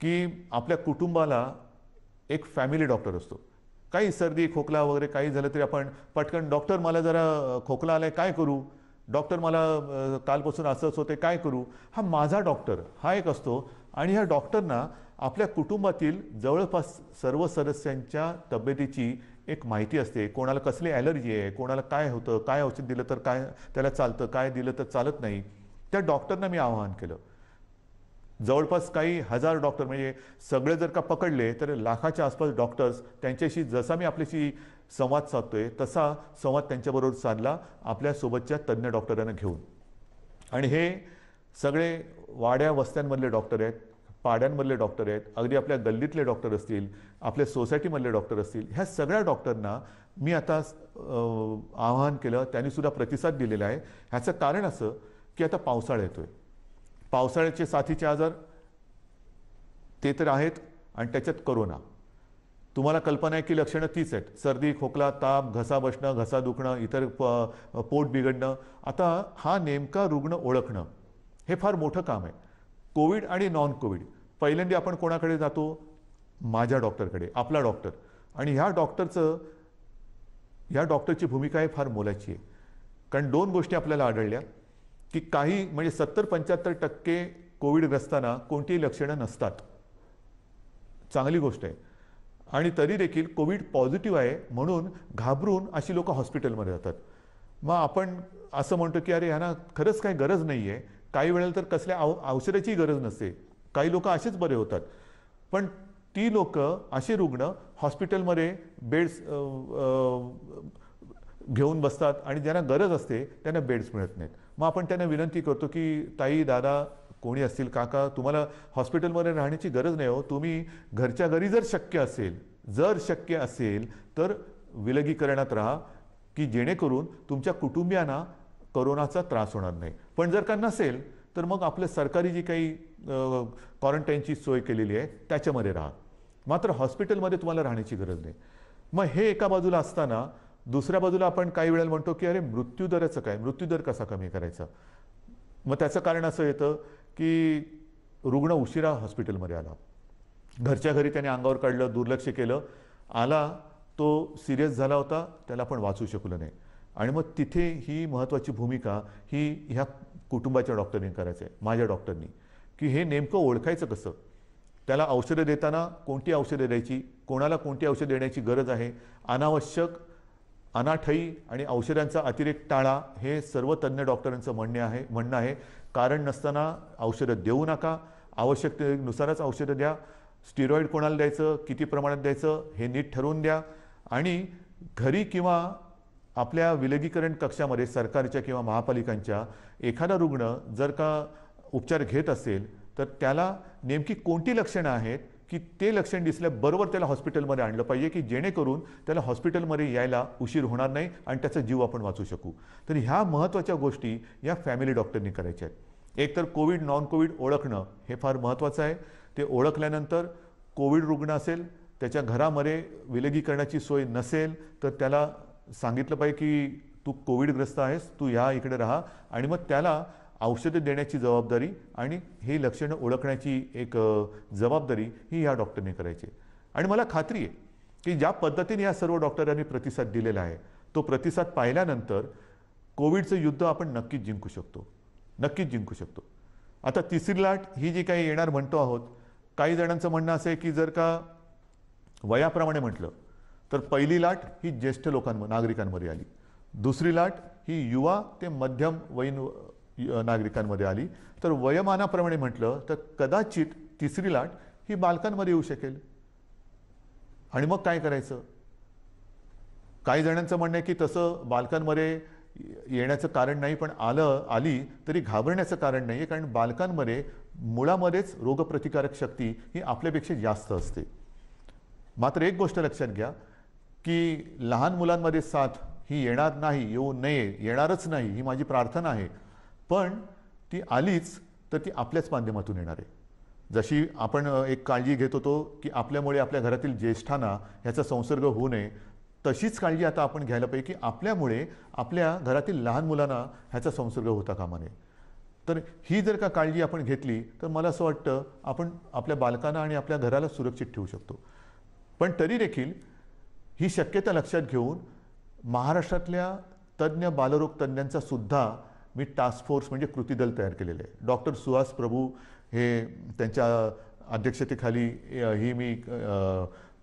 की आपल्या कुटुंबाला एक फॅमिली डॉक्टर असतो. काही सर्दी खोकला वगैरे काही झालं तरी आपण पटकन डॉक्टर मला जरा खोकला आलाय, काय करू? डॉक्टर मला कालपासून असंच होते, काय करू? हा माझा डॉक्टर हा एक असतो. आणि ह्या डॉक्टरना आपल्या कुटुंबातील जवळपास सर्व सदस्यांच्या तब्येतीची एक माहिती असते. कोणाला कसली ॲलर्जी आहे, कोणाला काय होतं, काय औषध दिलं तर काय त्याला चालतं, काय दिलं तर चालत नाही. त्या डॉक्टरना मी आवाहन केलं. जवळपास काही हजार डॉक्टर, म्हणजे सगळे जर का पकडले तर लाखाच्या आसपास डॉक्टर्स, त्यांच्याशी जसा मी आपल्याशी संवाद साधतोय तसा संवाद त्यांच्याबरोबर साधला आपल्यासोबतच्या तज्ज्ञ डॉक्टरांना घेऊन. आणि हे सगळे वाड्या वस्त्यांमधले डॉक्टर आहेत, पाड्यांमधले डॉक्टर आहेत, अगदी आपल्या गल्लीतले डॉक्टर असतील, आपल्या सोसायटीमधले डॉक्टर असतील. ह्या सगळ्या डॉक्टरांना मी आता आवाहन केलं, त्यांनीसुद्धा प्रतिसाद दिलेला आहे. ह्याचं कारण असं की आता पावसाळा येतो आहे. पावसाळ्याचे साथीचे आजार ते तर आहेत आणि त्याच्यात कोरोना. तुम्हाला कल्पना आहे की लक्षणं तीच आहेत. सर्दी खोकला, ताप, घसा बसणं, घसा दुखणं, इतर पोट बिघडणं. आता हा नेमका रुग्ण ओळखणं हे फार मोठं काम आहे. कोविड आणि नॉन कोविड पहिल्यांदा आपण कोणाकडे जातो? माझ्या डॉक्टरकडे, आपला डॉक्टर. आणि ह्या डॉक्टरची भूमिका हे फार मोलाची आहे. कारण दोन गोष्टी आपल्याला आढळल्या की काही म्हणजे 70-75% कोविडग्रस्तांना कोणतीही लक्षणं नसतात. चांगली गोष्ट आहे. आणि तरी देखील कोविड पॉझिटिव्ह आहे म्हणून घाबरून अशी लोकं हॉस्पिटलमध्ये जातात. मग आपण असं म्हणतो की अरे ह्यांना खरंच काही गरज नाही आहे. काही वेळेला तर कसल्या औषधाची गरज नसते. काही लोक असेच बरे होतात. पण ती लोकं, असे रुग्ण हॉस्पिटलमध्ये बेड्स घेऊन बसतात आणि ज्यांना गरज असते त्यांना बेड्स मिळत नाहीत. मग आपण त्यांना विनंती करतो की ताई, दादा, कोणी असतील, काका, तुम्हाला हॉस्पिटलमध्ये राहण्याची गरज नाही हो. तुम्ही घरच्या घरी जर शक्य असेल तर विलगीकरणात राहा की जेणेकरून तुमच्या कुटुंबियांना कोरोनाचा त्रास होणार नाही. पण जर का नसेल तर मग आपल्या सरकारी जी काही क्वारंटाईनची सोय केलेली आहे त्याच्यामध्ये राहा. मात्र हॉस्पिटलमध्ये तुम्हाला राहण्याची गरज नाही. मग हे एका बाजूला असताना दुसऱ्या बाजूला आपण काही वेळेला म्हणतो की अरे मृत्यूदराचं काय, मृत्यूदर कसा कमी करायचा? मग त्याचं कारण असं येतं की रुग्ण उशिरा हॉस्पिटलमध्ये आला, घरच्या घरी त्याने अंगावर काढलं, दुर्लक्ष केलं, आला तो सिरियस झाला होता, त्याला आपण वाचू शकलो नाही. आणि मग तिथे ही महत्त्वाची भूमिका ही ह्या कुटुंबाच्या डॉक्टरनी करायचं आहे, माझ्या डॉक्टरनी, की हे नेमकं ओळखायचं कसं, त्याला औषधं देताना कोणती औषधं द्यायची, कोणाला कोणती औषधं देण्याची गरज आहे. अनावश्यक, अनाठाई आणि औषधांचा अतिरेक टाळा हे सर्व तज्ज्ञ डॉक्टरांचं म्हणणं आहे. कारण नसताना औषधं देऊ नका, आवश्यकतेनुसारच औषधं द्या. स्टेरॉइड कोणाला द्यायचं, किती प्रमाणात द्यायचं हे नीट ठरवून द्या. आणि घरी किंवा आपल्या विलगीकरण कक्षामध्ये सरकारच्या किंवा महापालिकांच्या एखादा रुग्ण जर का उपचार घेत असेल तर त्याला नेमकी कोणती लक्षणं आहेत की ते लक्षण दिसल्याबरोबर त्याला हॉस्पिटलमध्ये आणलं पाहिजे की जेणेकरून त्याला हॉस्पिटलमध्ये यायला उशीर होणार नाही आणि त्याचा जीव आपण वाचू शकू. तर ह्या महत्त्वाच्या गोष्टी या फॅमिली डॉक्टरनी करायच्या आहेत. एकतर कोविड नॉन कोविड ओळखणं हे फार महत्त्वाचं आहे. ते ओळखल्यानंतर कोविड रुग्ण असेल, त्याच्या घरामध्ये विलगीकरणाची सोय नसेल तर त्याला सांगितलं पाहिजे की तू कोविडग्रस्त आहेस, तू ह्या इकडे राहा. आणि मग त्याला औषधं देण्याची जबाबदारी आणि हे लक्षणं ओळखण्याची एक जबाबदारी ही ह्या डॉक्टरने करायची. आणि मला खात्री आहे की ज्या पद्धतीने या सर्व डॉक्टरांनी प्रतिसाद दिलेला आहे तो प्रतिसाद पाहिल्यानंतर कोविडचं युद्ध आपण नक्कीच जिंकू शकतो. आता तिसरी लाट ही जी काही येणार म्हणतो आहोत, काही जणांचं म्हणणं असं आहे की जर का वयाप्रमाणे म्हटलं तर पहिली लाट ही ज्येष्ठ लोकांमध्ये नागरिकांमध्ये आली, दुसरी लाट ही युवा ते मध्यम वयीन नागरिकांमध्ये आली, तर वयोमानाप्रमाणे म्हटलं तर कदाचित तिसरी लाट ही बालकांमध्ये येऊ शकेल। आणि मग काय करायचं? काही जणांचं म्हणणं आहे की तसं बालकांमध्ये येण्याचं कारण नाही, पण आली तरी घाबरण्याचं कारण नाही, कारण बालकांमध्ये मुळामध्येच रोगप्रतिकारक शक्ती ही आपल्यापेक्षा जास्त असते। मात्र एक गोष्ट लक्षात घ्या की लहान मुलांमध्ये साथ ही येणार नाही, येऊ नये, येणारच नाही ही माझी प्रार्थना आहे, पण ती आलीच तर ती आपल्याच माध्यमातून येणार आहे। जशी आपण एक काळजी घेत होतो की आपल्यामुळे आपल्या घरातील ज्येष्ठांना याचा संसर्ग होऊ नये, तशीच काळजी आता आपण घ्यायला पाहिजे की आपल्यामुळे आपल्या घरातील लहान मुलांना ह्याचा संसर्ग होता कामा नये। तर ही जर का काळजी आपण घेतली तर मला असं वाटतं आपण आपल्या बालकांना आणि आपल्या घराला सुरक्षित ठेवू शकतो। पण तरी देखील ही शक्यता लक्षात घेऊन महाराष्ट्रातल्या तज्ञ बालरोग तज्ञांचा सुद्धा मी टास्क फोर्स म्हणजे कृती दल तयार केलेले आहे। डॉक्टर सुहास प्रभू हे त्यांच्या अध्यक्षतेखाली ही मी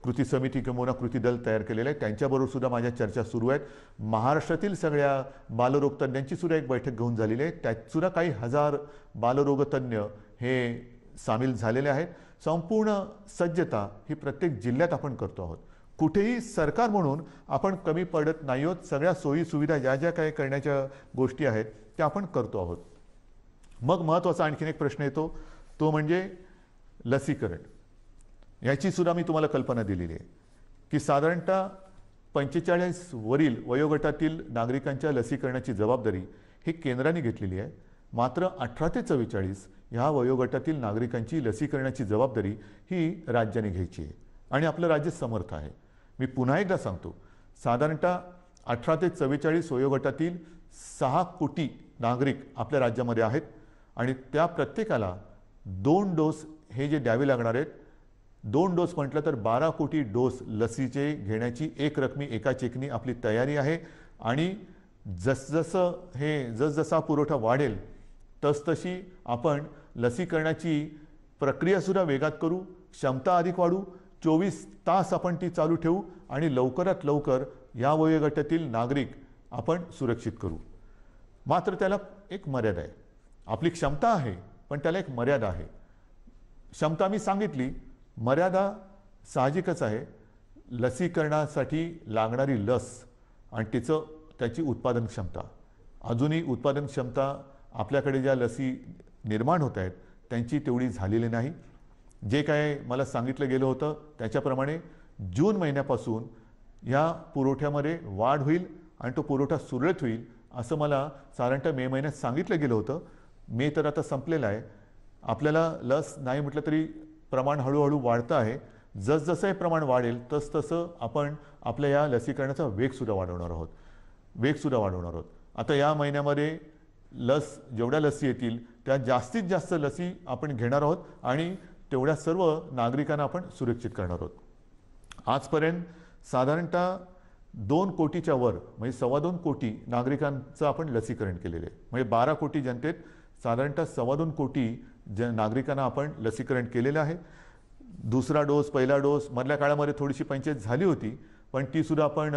कृती समिती किंवा कृती दल तयार केलेले आहे, त्यांच्याबरोबर सुद्धा माझ्या चर्चा सुरू आहेत। महाराष्ट्रातील सगळ्या बालरोगतज्ञांची सुद्धा एक बैठक घेऊन झालेली आहे, त्यात सुद्धा काही हजार बालरोगतज्ञ हे सामील झालेले आहेत। संपूर्ण सज्जता ही प्रत्येक जिल्ह्यात आपण करतो आहोत, कुठेही सरकार म्हणून आपण कमी पडत नाही आहोत। सगळ्या सोयी सुविधा ज्या ज्या काही करण्याच्या गोष्टी आहेत त्या आपण करतो आहोत। मग महत्त्वाचा आणखीन एक प्रश्न येतो तो म्हणजे लसीकरण। याची सुद्धा मी तुम्हाला कल्पना दिलेली आहे की साधारणतः 45 वरील वयोगटातील नागरिकांच्या लसीकरणाची जबाबदारी ही केंद्राने घेतलेली आहे, मात्र 18 ते 44 ह्या वयोगटातील नागरिकांची लसीकरणाची जबाबदारी ही राज्याने घ्यायची आहे आणि आपलं राज्य समर्थ आहे। मी पुन्हा एकदा सांगतो, साधारणतः 18 ते 44 वयोगटातील 6 कोटी नागरिक आपल्या राज्यामध्ये आहेत आणि त्या प्रत्येकाला 2 डोस हे जे द्यावे लागणार आहेत, 2 डोस म्हटलं तर 12 कोटी डोस लसीचे घेण्याची एक रकमी एका चेकनी आपली तयारी आहे। आणि जसजसा पुरवठा वाढेल तसतशी आपण लसीकरणाची प्रक्रियासुद्धा वेगात करू, क्षमता अधिक वाढू, 24 तास आपण ती चालू ठेवू आणि लवकरात लवकर या वयोगटातील नागरिक आपण सुरक्षित करू। मात्र त्याला एक मर्यादा आहे, आपली क्षमता आहे पण त्याला एक मर्यादा आहे। क्षमता मी सांगितली, मर्यादा साहजिकच आहे। लसीकरणासाठी लागणारी लस आणि त्याची उत्पादन क्षमता, अजूनही उत्पादन क्षमता आपल्याकडे ज्या लसी निर्माण होत आहेत त्यांची तेवढी झालेली नाही। जे काय मला सांगितलं गेलं होतं त्याच्याप्रमाणे जून महिन्यापासून या पुरवठ्यामध्ये वाढ होईल आणि तो पुरवठा सुरळीत होईल असं मला साधारणतः मे महिन्यात सांगितलं गेलं होतं। मे तर आता संपलेला आहे, आपल्याला लस नाही म्हटलं तरी प्रमाण हळूहळू वाढतं आहे। जसजसं हे प्रमाण वाढेल तसतसं आपण आपल्या या लसीकरणाचा वेगसुद्धा वाढवणार आहोत, आता या महिन्यामध्ये जेवढ्या लसी येतील त्या जास्तीत जास्त लसी आपण घेणार आहोत आणि तेवढ्या सर्व नागरिकांना आपण सुरक्षित करणार आहोत। आजपर्यंत साधारणतः 2 कोटीच्या वर म्हणजे 2.25 कोटी नागरिकांचं आपण लसीकरण केलेलं आहे, म्हणजे 12 कोटी जनतेत साधारणतः 2.25 कोटी नागरिकांना आपण लसीकरण केलेलं आहे। दुसरा डोस, पहिला डोस मधल्या काळामध्ये थोडीशी पंचायत झाली होती, पण ती सुद्धा आपण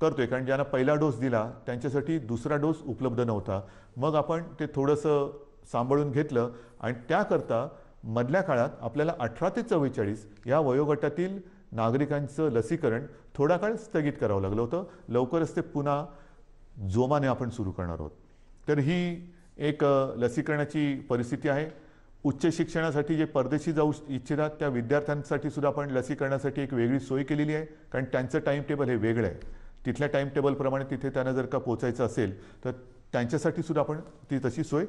करतोय, कारण ज्यांना पहिला डोस दिला त्यांच्यासाठी दुसरा डोस उपलब्ध नव्हता, मग आपण ते थोडंसं सांभाळून घेतलं आणि त्याकरता मधल्या काळात आपल्याला 18 ते 44 या वयोगटातील नागरिकांचं लसीकरण थोडा काळ स्थगित करावं लागलं होतं। लवकरच ते पुन्हा जोमाने आपण सुरू करणार आहोत। तर ही एक लसीकरणाची परिस्थिती आहे। उच्च शिक्षणासाठी जे परदेशी जाऊ इच्छितात त्या विद्यार्थ्यांसाठी सुद्धा आपण लसीकरणासाठी एक वेगळी सोय केलेली आहे, कारण त्यांचं टाईम टेबल हे वेगळं आहे, तिथल्या टाइम टेबलप्रमाणे तिथे त्यांना जर का पोचायचं असेल तर त्यांच्यासाठी सुद्धा आपण ती तशी सोय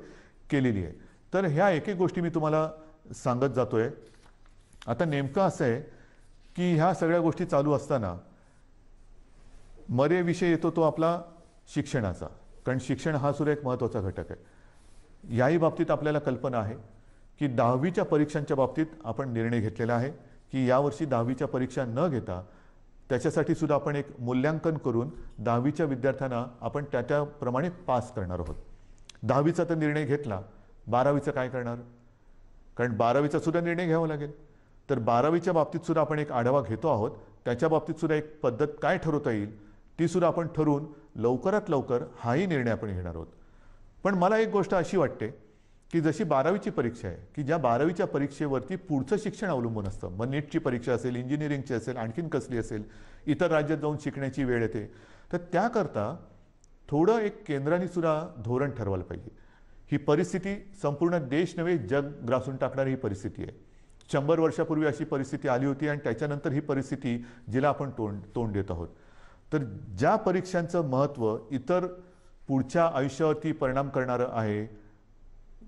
केलेली आहे। तर ह्या एक एक गोष्टी मी तुम्हाला सांगत जातो आहे। आता नेमकं असं आहे की ह्या सगळ्या गोष्टी चालू असताना मरे विषय येतो तो आपला शिक्षणाचा, कारण शिक्षण हा सुद्धा एक महत्त्वाचा घटक आहे। याही बाबतीत आपल्याला कल्पना आहे की 10वीच्या परीक्षांच्या बाबतीत आपण निर्णय घेतलेला आहे की यावर्षी 10वीच्या परीक्षा न घेता त्याच्यासाठी सुद्धा आपण एक मूल्यांकन करून 10वीच्या विद्यार्थ्यांना आपण त्याप्रमाणे पास करणार आहोत। 10वीचा तर निर्णय घेतला, 12वीचा काय करणार? कारण 12वीचा सुद्धा निर्णय घ्यावा लागेल। तर बारावीच्या बाबतीत सुद्धा आपण एक आढावा घेतो आहोत, त्याच्या बाबतीत सुद्धा एक पद्धत काय ठरवता येईल ती सुद्धा आपण ठरवून लवकरात लवकर हाही निर्णय आपण घेणार आहोत। पण मला एक गोष्ट अशी वाटते की जशी बारावीची परीक्षा आहे की ज्या बारावीच्या परीक्षेवरती पुढचं शिक्षण अवलंबून असतं, मग नीटची परीक्षा असेल, इंजिनिअरिंगची असेल, आणखीन कसली असेल, इतर राज्यात जाऊन शिकण्याची वेळ येते, तर त्याकरता थोडं एक केंद्राने सुद्धा धोरण ठरवायला पाहिजे। ही परिस्थिती संपूर्ण देश नव्हे जग ग्रासून टाकणारी ही परिस्थिती आहे। 100 वर्षापूर्वी अशी परिस्थिती आली होती आणि त्याच्यानंतर ही परिस्थिती जिला आपण तोंड देत आहोत। तर ज्या परीक्षांचं महत्त्व इतर पुढच्या आयुष्यावरती परिणाम करणारं आहे,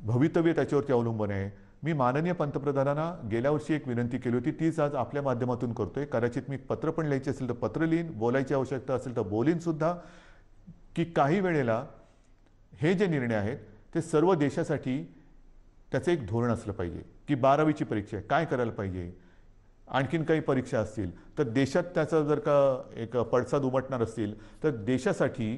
भवितव्य त्याच्यावरती अवलंबून आहे। मी माननीय पंतप्रधानांना गेल्या वर्षी एक विनंती केली होती, तीच आज आपल्या माध्यमातून करतोय। कदाचित मी पत्र पण लिहायचे असेल तर पत्र लिहीन, बोलायची आवश्यकता असेल तर बोलीन सुद्धा, की काही वेळेला हे जे निर्णय आहेत ते सर्व देशासाठी त्याचं एक धोरण असलं पाहिजे की बारावीची परीक्षा काय करायला पाहिजे, आणखीन काही परीक्षा असतील तर देशात त्याचा जर का एक पडसाद उमटणार असतील तर देशासाठी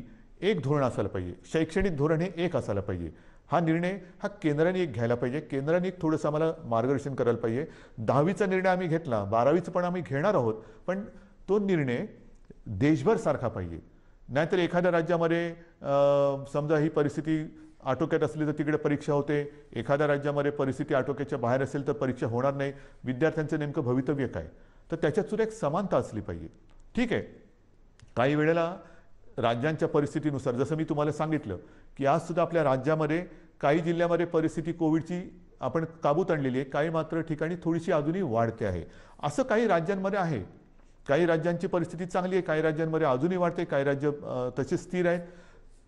एक धोरण असायला पाहिजे, शैक्षणिक धोरण हे एक असायला पाहिजे। हा निर्णय हा केंद्राने एक घ्यायला पाहिजे, केंद्राने एक थोडंसं आम्हाला मार्गदर्शन करायला पाहिजे। 10वीचा निर्णय आम्ही घेतला, 12वीचा पण आम्ही घेणार आहोत, पण तो निर्णय देशभर सारखा पाहिजे। नाहीतर एखाद्या राज्यामध्ये समजा ही परिस्थिती आटोक्यात असली तर तिकडे परीक्षा होते, एखाद्या राज्यामध्ये परिस्थिती आटोक्याच्या बाहेर असेल तर परीक्षा होणार नाही, विद्यार्थ्यांचं नेमकं भवितव्य काय, तर त्याच्यात सुद्धा एक समानता असली पाहिजे। ठीक आहे, काही वेळेला राज्यांच्या परिस्थितीनुसार जसं मी तुम्हाला सांगितलं की आज सुद्धा आपल्या राज्यामध्ये काही जिल्ह्यामध्ये परिस्थिती कोविडची आपण काबूत आणलेली आहे, काही मात्र ठिकाणी थोडीशी अजूनही वाढते आहे, असं काही राज्यांमध्ये आहे। काही राज्यांची परिस्थिती चांगली आहे, काही राज्यांमध्ये अजूनही वाढते, काही राज्य तसे स्थिर आहेत।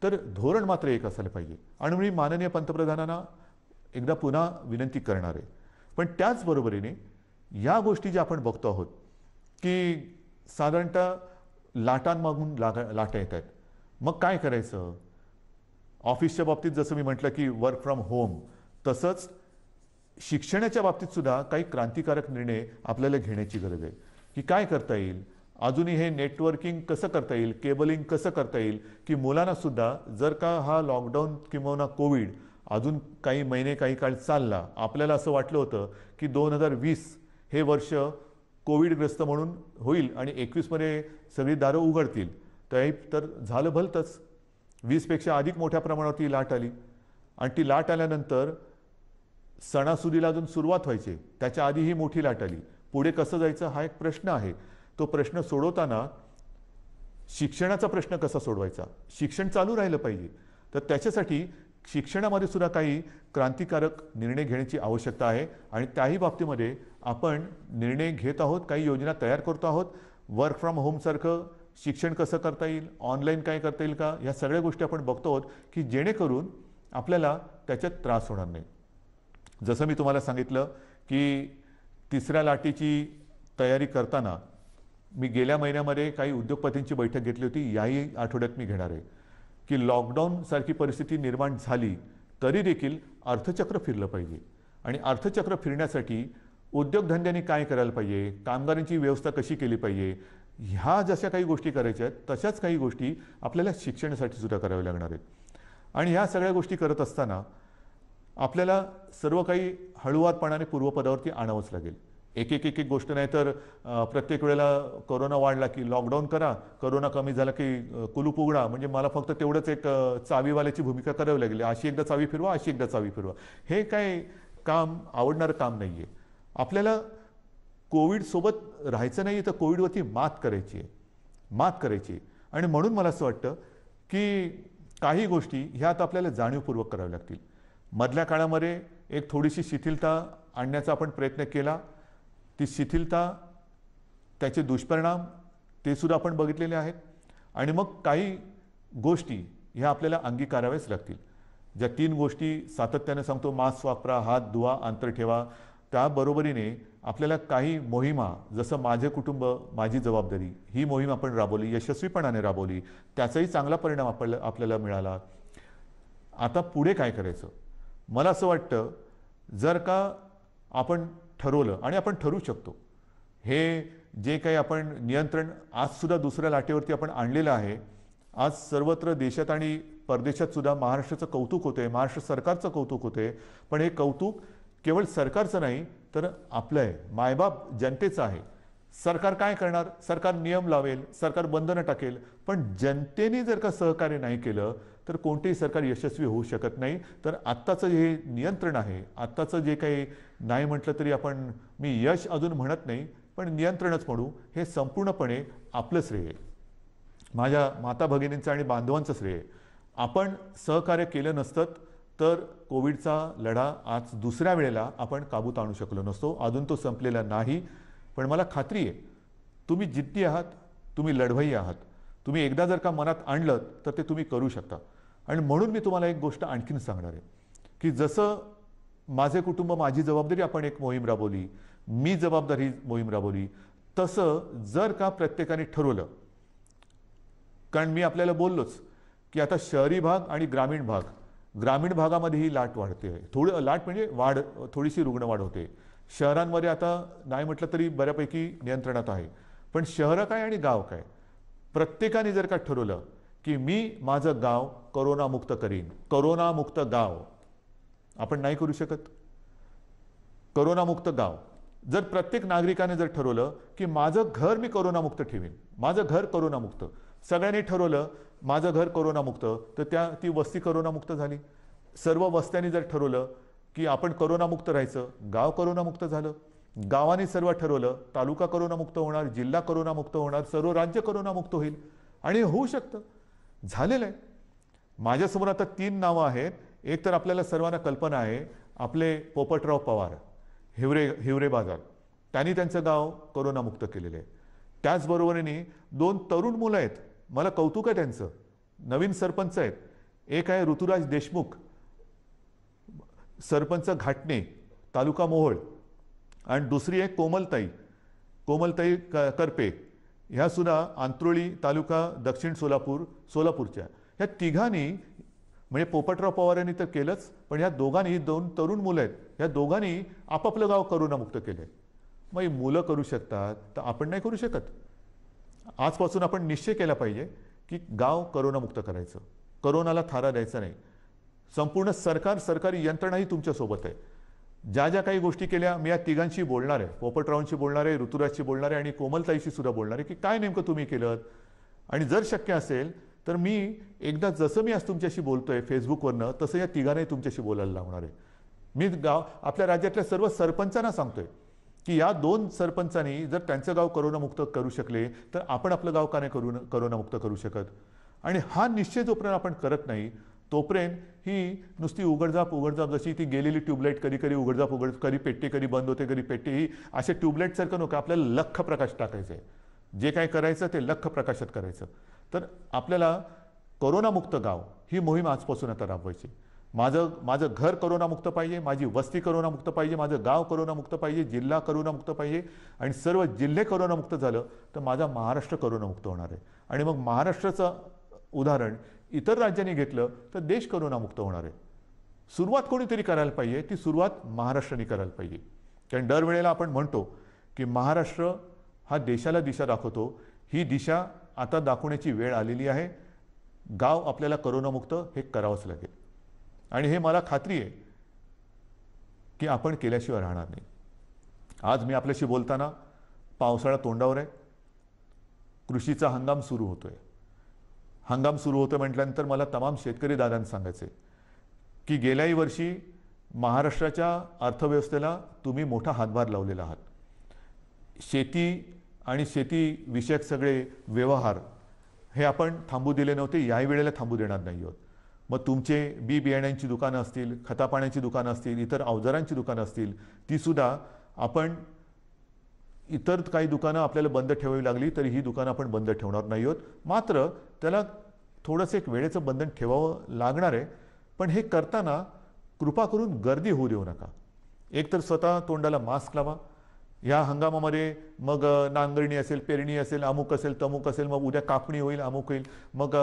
तर धोरण मात्र एक असायला पाहिजे आणि मी माननीय पंतप्रधानांना एकदा पुन्हा विनंती करणार आहे। पण त्याचबरोबरीने या गोष्टी ज्या आपण बघतो आहोत की साधारणतः लाटांमागून लाटा येत आहेत, मग काय करायचं। ऑफिसच्या बाबतीत जसं मी म्हटलं की वर्क फ्रॉम होम, तसंच शिक्षणाच्या बाबतीत सुद्धा काही क्रांतिकारक निर्णय आपल्याला घेण्याची गरज आहे की काय करता येईल, अजूनही हे नेटवर्किंग कसं करता येईल, केबलिंग कसं करता येईल की मुलांना सुद्धा जर का हा लॉकडाऊन किंवा कोविड अजून काही महिने काही काळ चालला। आपल्याला असं वाटलं होतं की 2020 हे वर्ष कोविडग्रस्त म्हणून होईल आणि 21मध्ये सगळी दारं उघडतील, तर झालं भलतंच। 20पेक्षा अधिक मोठ्या प्रमाणावरती लाट आली आणि ती लाट आल्यानंतर सणासुदीला अजून सुरुवात व्हायची, त्याच्या आधी ही मोठी लाट आली, पुढे कसं जायचं हा एक प्रश्न आहे। तो प्रश्न सोडवताना शिक्षणाचा प्रश्न कसा सोडवायचा, शिक्षण चालू राहिलं पाहिजे, तर त्याच्यासाठी शिक्षणामध्ये सुद्धा काही क्रांतिकारक निर्णय घेण्याची आवश्यकता आहे आणि त्याही बाबतीमध्ये आपण निर्णय घेत आहोत, काही योजना तयार करतो आहोत। वर्क फ्रॉम होमसारखं शिक्षण कसं करता येईल, ऑनलाईन काय करता येईल का, ह्या सगळ्या गोष्टी आपण बघतो आहोत की जेणेकरून आपल्याला त्याच्यात त्रास होणार नाही। जसं मी तुम्हाला सांगितलं की 3ऱ्या लाटेची तयारी करताना मी गेल्या महिन्यामध्ये काही उद्योगपतींची बैठक घेतली होती, याही आठवड्यात मी घेणार आहे की लॉकडाऊन सारखी परिस्थिती निर्माण झाली तरी देखील अर्थचक्र फिरलं पाहिजे आणि अर्थचक्र फिरण्यासाठी उद्योगधंद्यांनी काय करायला पाहिजे, कामगारांची व्यवस्था कशी केली पाहिजे, ह्या जशा काही गोष्टी करायच्या आहेत तशाच काही गोष्टी आपल्याला शिक्षणासाठी सुद्धा कराव्या लागणार आहेत। आणि ह्या सगळ्या गोष्टी करत असताना आपल्याला सर्व काही हळूवारपणाने पूर्वपदावरती आणावंच लागेल, एक गोष्ट नाही तर प्रत्येक वेळेला कोरोना वाढला की लॉकडाऊन करा, कोरोना कमी झाला की कुलूप उघडा, म्हणजे मला फक्त तेवढंच एक चावीवाल्याची भूमिका करावी लागेल, अशी एकदा चावी फिरवा, अशी एकदा चावी फिरवा, हे काय काम आवडणारं काम नाही आहे। आपल्याला कोविडसोबत राहायचं नाही तर कोविडवरती मात करायची आहे आणि म्हणून मला असं वाटतं की काही गोष्टी ह्या आता आपल्याला जाणीवपूर्वक कराव्या लागतील। मधल्या काळामध्ये एक थोडीशी शिथिलता आणण्याचा आपण प्रयत्न केला, ती शिथिलता त्याचे दुष्परिणाम ते सुद्धा आपण बघितलेले आहेत आणि मग काही गोष्टी ह्या आपल्याला अंगीकाराव्याच लागतील। ज्या 3 गोष्टी सातत्याने सांगतो, मास्क वापरा, हात धुवा, अंतर ठेवा, त्याबरोबरीने आपल्याला काही मोहिमा जसं माझे कुटुंब माझी जबाबदारी ही मोहीम आपण राबवली, यशस्वीपणाने राबवली, त्याचाही चांगला परिणाम आपल्याला मिळाला। आता पुढे काय करायचं, मला असं वाटतं जर का आपण ठरवलं आणि आपण ठरवू शकतो, हे जे काही आपण नियंत्रण आजसुद्धा दुसऱ्या लाटेवरती आपण आणलेलं आहे। आज सर्वत्र देशात आणि परदेशात सुद्धा महाराष्ट्राचं कौतुक होतं आहे, महाराष्ट्र सरकारचं कौतुक होतं आहे, पण हे कौतुक केवळ सरकारचं नाही तर आपलं आहे, मायबाप जनतेचं आहे. सरकार काय करणार? सरकार नियम लावेल, सरकार बंधनं टाकेल, पण जनतेने जर का सहकार्य नाही केलं तर कोणतेही सरकार यशस्वी होऊ शकत नाही. तर आत्ताचं जे नियंत्रण आहे, आत्ताचं जे काही नाही म्हटलं तरी आपण, मी यश अजून म्हणत नाही पण नियंत्रणच म्हणू, हे संपूर्णपणे आपलं श्रेय आहे, माझ्या माता भगिनींचं आणि बांधवांचं श्रेय आहे. आपण सहकार्य केलं नसतं तर कोविडचा लढा आज दुसऱ्या वेळेला आपण काबूत आणू शकलो नसतो. अजून तो संपलेला नाही, पण मला खात्री आहे तुम्ही जिद्दी आहात, तुम्ही लढवई आहात, तुम्ही एकदा जर का मनात आणलं तर ते तुम्ही करू शकता. आणि म्हणून मी तुम्हाला एक गोष्ट आणखीन सांगणार आहे की जसं माझे कुटुंब माझी जबाबदारी आपण एक मोहीम राबवली, मी जबाबदारी मोहीम राबवली, तसं जर का प्रत्येकाने ठरवलं, कारण मी आपल्याला बोललोच की आता शहरी भाग आणि ग्रामीण भाग, ग्रामीण भागामध्ये ही लाट वाढते आहे, थोडं लाट म्हणजे वाढ, थोडीशी रुग्णवाढ होते. शहरांमध्ये आता नाही म्हटलं तरी बऱ्यापैकी नियंत्रणात आहे, पण शहरं काय आणि गाव काय, प्रत्येकाने जर का ठरवलं की मी माझं गाव करोनामुक्त करीन, करोनामुक्त गाव, आपण नाही करू शकत करोनामुक्त गाव. जर प्रत्येक नागरिकाने जर ठरवलं की माझं घर मी करोनामुक्त ठेवीन, माझं घर करोनामुक्त, सगळ्यांनी ठरवलं माझं घर करोनामुक्त, तर त्या ती वस्ती करोनामुक्त झाली. सर्व वस्त्यांनी जर ठरवलं की आपण करोनामुक्त राहायचं, गाव करोनामुक्त झालं. गावाने सर्व ठरवलं तालुका करोनामुक्त होणार, जिल्हा करोनामुक्त होणार, सर्व राज्य करोनामुक्त होईल, आणि होऊ शकतं, झालेलं आहे. माझ्यासमोर आता 3 नावं आहेत. एक तर आपल्याला सर्वांना कल्पना आहे, आपले पोपटराव पवार, हिवरे बाजार, त्यांनी त्यांचं गाव करोनामुक्त केलेलं आहे. त्याचबरोबरीने 2 तरुण मुलं आहेत, मला कौतुक आहे त्यांचं, नवीन सरपंच आहेत. एक आहे ऋतुराज देशमुख, सरपंच घाटणे, तालुका मोहोळ, आणि दुसरी आहे कोमलताई करपे, ह्या सुद्धा आंत्रोळी, तालुका दक्षिण सोलापूर, सोलापूरच्या. ह्या तिघांनी, म्हणजे पोपटराव पवार यांनी तर केलंच, पण ह्या दोघांनी, 2 तरुण मुलं आहेत, ह्या दोघांनी आपापलं गाव करोनामुक्त केलं आहे. मग ही मुलं करू शकतात तर आपण नाही करू शकत? आजपासून आपण निश्चय केला पाहिजे की गाव करोनामुक्त करायचं, करोनाला थारा द्यायचा नाही. संपूर्ण सरकार, सरकारी यंत्रणाही तुमच्यासोबत आहे. ज्या ज्या काही गोष्टी केल्या, मी या तिघांशी बोलणार आहे, पोपटरावांशी बोलणार आहे, ऋतुराजशी बोलणार आहे आणि कोमलताईशी सुद्धा बोलणार आहे की काय नेमकं तुम्ही केलं. आणि जर शक्य असेल तर मी एकदा, जसं मी आज तुमच्याशी बोलतोय फेसबुकवरनं, तसं या तिघांनाही तुमच्याशी बोलायला लावणार आहे. मी आपल्या राज्यातल्या सर्व सरपंचांना सांगतोय की या 2 सरपंचांनी जर त्यांचं गाव करोनामुक्त करू शकले तर आपण आपलं गाव का नाही करोनामुक्त करू शकत? आणि हा निश्चय जोपर्यंत आपण करत नाही तोपर्यंत ही नुसती उघडझाप, जशी ती गेलेली ट्यूबलाईट कधी उघडझाप कधी पेटते, कधी बंद होते, कधी पेटते, ही अशा ट्यूबलाईटसारखं नको. आपल्याला लख्ख प्रकाश टाकायचं आहे, जे काय करायचं ते लख्ख प्रकाशात करायचं. तर आपल्याला करोनामुक्त गाव ही मोहीम आजपासून आता राबवायची. माझं घर करोनामुक्त पाहिजे, माझी वस्ती करोनामुक्त पाहिजे, माझं गाव करोनामुक्त पाहिजे, जिल्हा करोनामुक्त पाहिजे, आणि सर्व जिल्हे करोनामुक्त झालं तर माझा महाराष्ट्र करोनामुक्त होणार आहे. आणि मग महाराष्ट्राचं उदाहरण इतर राज्यांनी घेतलं तर देश करोनामुक्त होणार आहे. सुरुवात कोणीतरी करायला पाहिजे, ती सुरुवात महाराष्ट्राने करायला पाहिजे. कारण दरवेळेला आपण म्हणतो की महाराष्ट्र हा देशाला दिशा दाखवतो, ही दिशा आता दाखवण्याची वेळ आलेली आहे. गाव आपल्याला करोनामुक्त हे करावंच लागेल, आणि हे मला खात्री आहे की आपण केल्याशिवाय राहणार नाही. आज मी आपल्याशी बोलताना पावसाळा तोंडावर आहे, कृषीचा हंगाम सुरू होतोय. हंगाम सुरू होतं म्हटल्यानंतर मला तमाम शेतकरी दादांना सांगायचं आहे की गेल्याही वर्षी महाराष्ट्राच्या अर्थव्यवस्थेला तुम्ही मोठा हातभार लावलेला आहात. शेती आणि शेतीविषयक सगळे व्यवहार हे आपण थांबू दिले नव्हते, याही वेळेला थांबू देणार नाही आहोत. मग तुमचे बी बियाण्यांची दुकानं असतील, खतापाण्याची दुकानं असतील, इतर अवजारांची दुकानं असतील, तीसुद्धा आपण, इतर काही दुकानं आपल्याला बंद ठेवावी लागली तरी ही दुकानं आपण बंद ठेवणार नाही आहोत. मात्र त्याला थोडंसं एक वेळेचं बंधन ठेवावं लागणार आहे, पण हे करताना कृपा करून गर्दी होऊ देऊ नका. एकतर स्वतः तोंडाला मास्क लावा. ह्या हंगामामध्ये मग नांगरणी असेल, पेरणी असेल, अमुक असेल, तमुक असेल, मग उद्या कापणी होईल, अमुक होईल, मग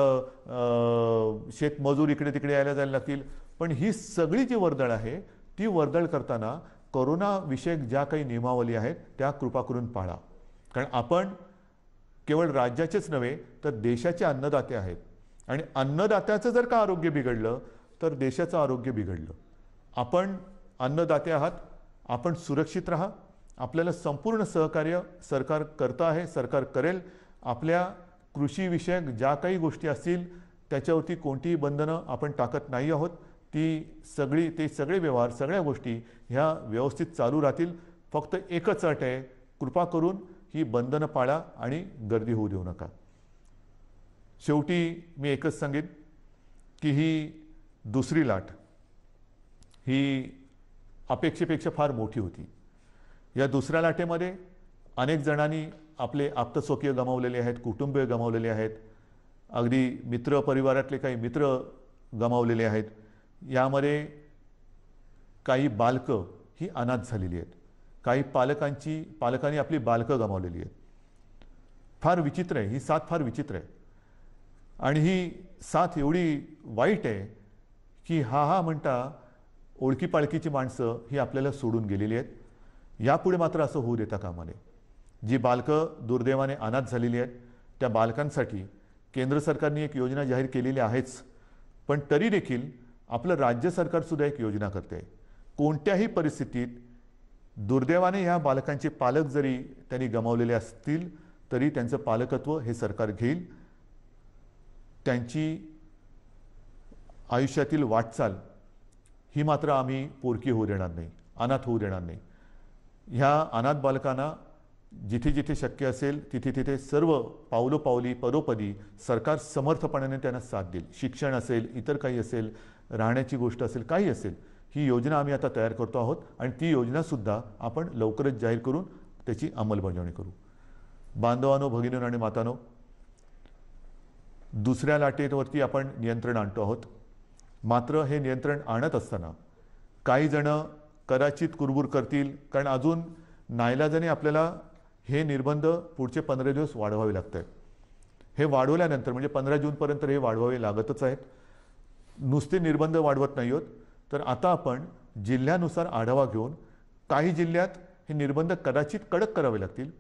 शेतमजूर इकडे तिकडे यायला जायला लागतील. पण ही सगळी जी वर्दळ आहे ती वर्दळ करताना कोरोनाविषयक ज्या काही नियमावली आहेत त्या कृपा करून पाळा. कारण आपण केवळ राज्याचेच नव्हे तर देशाचे अन्नदाते आहेत, आणि अन्नदात्याचं जर का आरोग्य बिघडलं तर देशाचं आरोग्य बिघडलं. आपण अन्नदाते आहात, आपण सुरक्षित राहा, आपल्याला संपूर्ण सहकार्य सरकार करता आहे, सरकार करेल। आपल्या कृषीविषयक ज्या काही गोष्टी असतील त्याच्यावरती कोणतीही बंधनं आपण टाकत नाही आहोत, ते सगळे व्यवहार सगळ्या गोष्टी ह्या व्यवस्थित चालू राहतील। फक्त एकच अट आहे, कृपा करून ही बंधनं पाळा आणि गर्दी होऊ देऊ नका। शेवटी मी एकच सांगेन की ही दुसरी लाट ही अपेक्षेपेक्षा फार मोठी होती। या दुसऱ्या लाटेमध्ये अनेक जणांनी आपले आप्तस्वकीय गमावलेले आहेत, कुटुंबीय गमावलेले आहेत, अगदी मित्र परिवारातले काही मित्र गमावलेले आहेत। यामध्ये काही बालकं ही अनाथ झालेली आहेत, काही पालकांनी आपली बालकं गमावलेली आहेत। फार विचित्र आहे ही साथ, फार विचित्र आहे आणि ही साथ एवढी वाईट आहे की हा म्हणता ओळखीपाळखीची माणसं ही आपल्याला सोडून गेलेली आहेत। यापुढे मात्र असं होऊ देता कामा नये। जी बालकं दुर्दैवाने अनाथ झालेली आहेत त्या बालकांसाठी केंद्र सरकारने एक योजना जाहीर केलेली आहेच, पण तरी देखील आपलं राज्य सरकारसुद्धा एक योजना करते आहे। कोणत्याही परिस्थितीत दुर्दैवाने ह्या बालकांचे पालक जरी त्यांनी गमावलेले असतील तरी त्यांचं पालकत्व हे सरकार घेईल, त्यांची आयुष्यातील वाटचाल ही मात्र आम्ही पोरकी होऊ देणार नाही, अनाथ होऊ देणार नाही। ह्या अनाथ बालकांना जिथे जिथे शक्य असेल तिथे तिथे सर्व पावलोपावली पदोपदी सरकार समर्थपणाने त्यांना साथ देईल। शिक्षण असेल, इतर काही असेल, राहण्याची गोष्ट असेल, काही असेल, ही योजना आम्ही आता तयार करतो आहोत आणि ती योजनासुद्धा आपण लवकरच जाहीर करून त्याची अंमलबजावणी करू। बांधवांनो, भगिनींनो आणि मातांनो, दुसऱ्या लाटेवरती आपण नियंत्रण आणतो आहोत, मात्र हे नियंत्रण आणत असताना काही जण कदाचित कुरबुर करतील, कारण अजून नाईलाजाने आपल्याला हे निर्बंध पुढचे 15 दिवस वाढवावे लागत आहेत। हे वाढवल्यानंतर म्हणजे 15 जूनपर्यंत हे वाढवावे लागतच आहेत। नुसते निर्बंध वाढवत नाही आहोत, तर आता आपण जिल्ह्यानुसार आढावा घेऊन काही जिल्ह्यात हे निर्बंध कदाचित कडक करावे लागतील,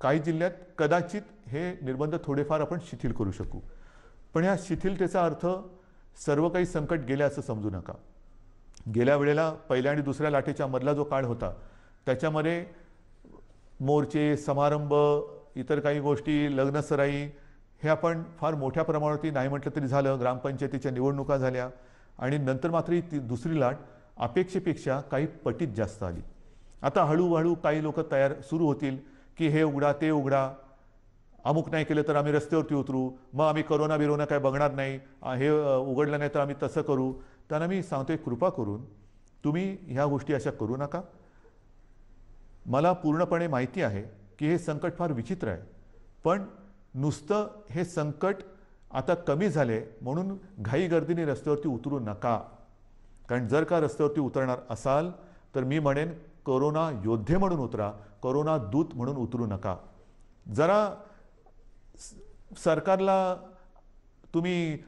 काही जिल्ह्यात कदाचित हे निर्बंध थोडेफार आपण शिथिल करू शकू। पण ह्या शिथिलतेचा अर्थ सर्व काही संकट गेले असं समजू नका। गेल्या वेळेला पहिल्या आणि दुसऱ्या लाटेच्या मधला जो काळ होता त्याच्यामध्ये मोर्चे, समारंभ, इतर काही गोष्टी, लग्नसराई हे आपण फार मोठ्या प्रमाणावरती नाही म्हटलं तरी झालं, ग्रामपंचायतीच्या निवडणुका झाल्या आणि नंतर मात्र ही दुसरी लाट अपेक्षेपेक्षा काही पटीत जास्त आली। आता हळूहळू काही लोक तयार सुरू होतील की हे उघडा, ते उघडा, अमुक नाही केलं तर आम्ही रस्त्यावरती उतरू, मग आम्ही करोना बिरोना काय बघणार नाही, हे उघडलं नाही तर आम्ही तसं करू। त्यांना मी सांगतोय, कृपा करून तुम्ही ह्या गोष्टी अशा करू नका। मला पूर्णपणे माहिती आहे की हे संकट फार विचित्र आहे, पण नुसतं हे संकट आता कमी झाले म्हणून घाईगर्दीने रस्त्यावरती उतरू नका, कारण जर का रस्त्यावरती उतरणार असाल तर मी म्हणेन कोरोना योद्धे म्हणून उतरा, कोरोना दूत म्हणून उतरू नका। जरा सरकारला तुम्ही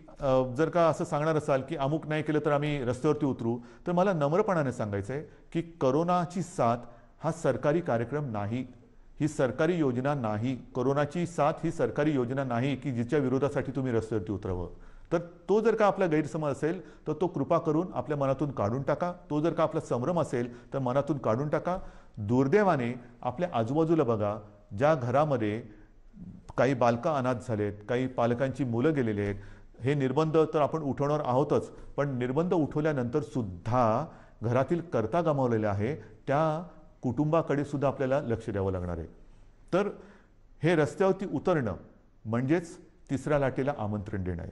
जर का असं सांगणार असाल की अमुक नाही केलं तर आम्ही रस्त्यावरती उतरू, तर मला नम्रपणाने सांगायचं आहे की कोरोनाची साथ हा सरकारी कार्यक्रम नाही, ही सरकारी योजना नाही। कोरोनाची साथ ही सरकारी योजना नाही की जिच्या विरोधासाठी तुम्ही रस्त्यावरती उतरावं। तर तो जर का आपला गैरसमज असेल तर तो कृपा करून आपल्या मनातून काढून टाका। तो जर का आपला संभ्रम असेल तर मनातून काढून टाका। दुर्दैवाने आपल्या आजूबाजूला बघा, ज्या घरामध्ये काही बालकं अनाथ झालेत, काही पालकांची मुलं गेलेली आहेत, हे निर्बंध तर आपण उठवणार आहोतच, पण निर्बंध उठवल्यानंतर सुद्धा घरातील कर्ता गमावलेला आहे त्या कुटुंबाकडे सुद्धा आपल्याला लक्ष द्यावं लागणार आहे। तर हे रस्त्यावरती उतरणं म्हणजेच तिसऱ्या लाटेला आमंत्रण देणं आहे,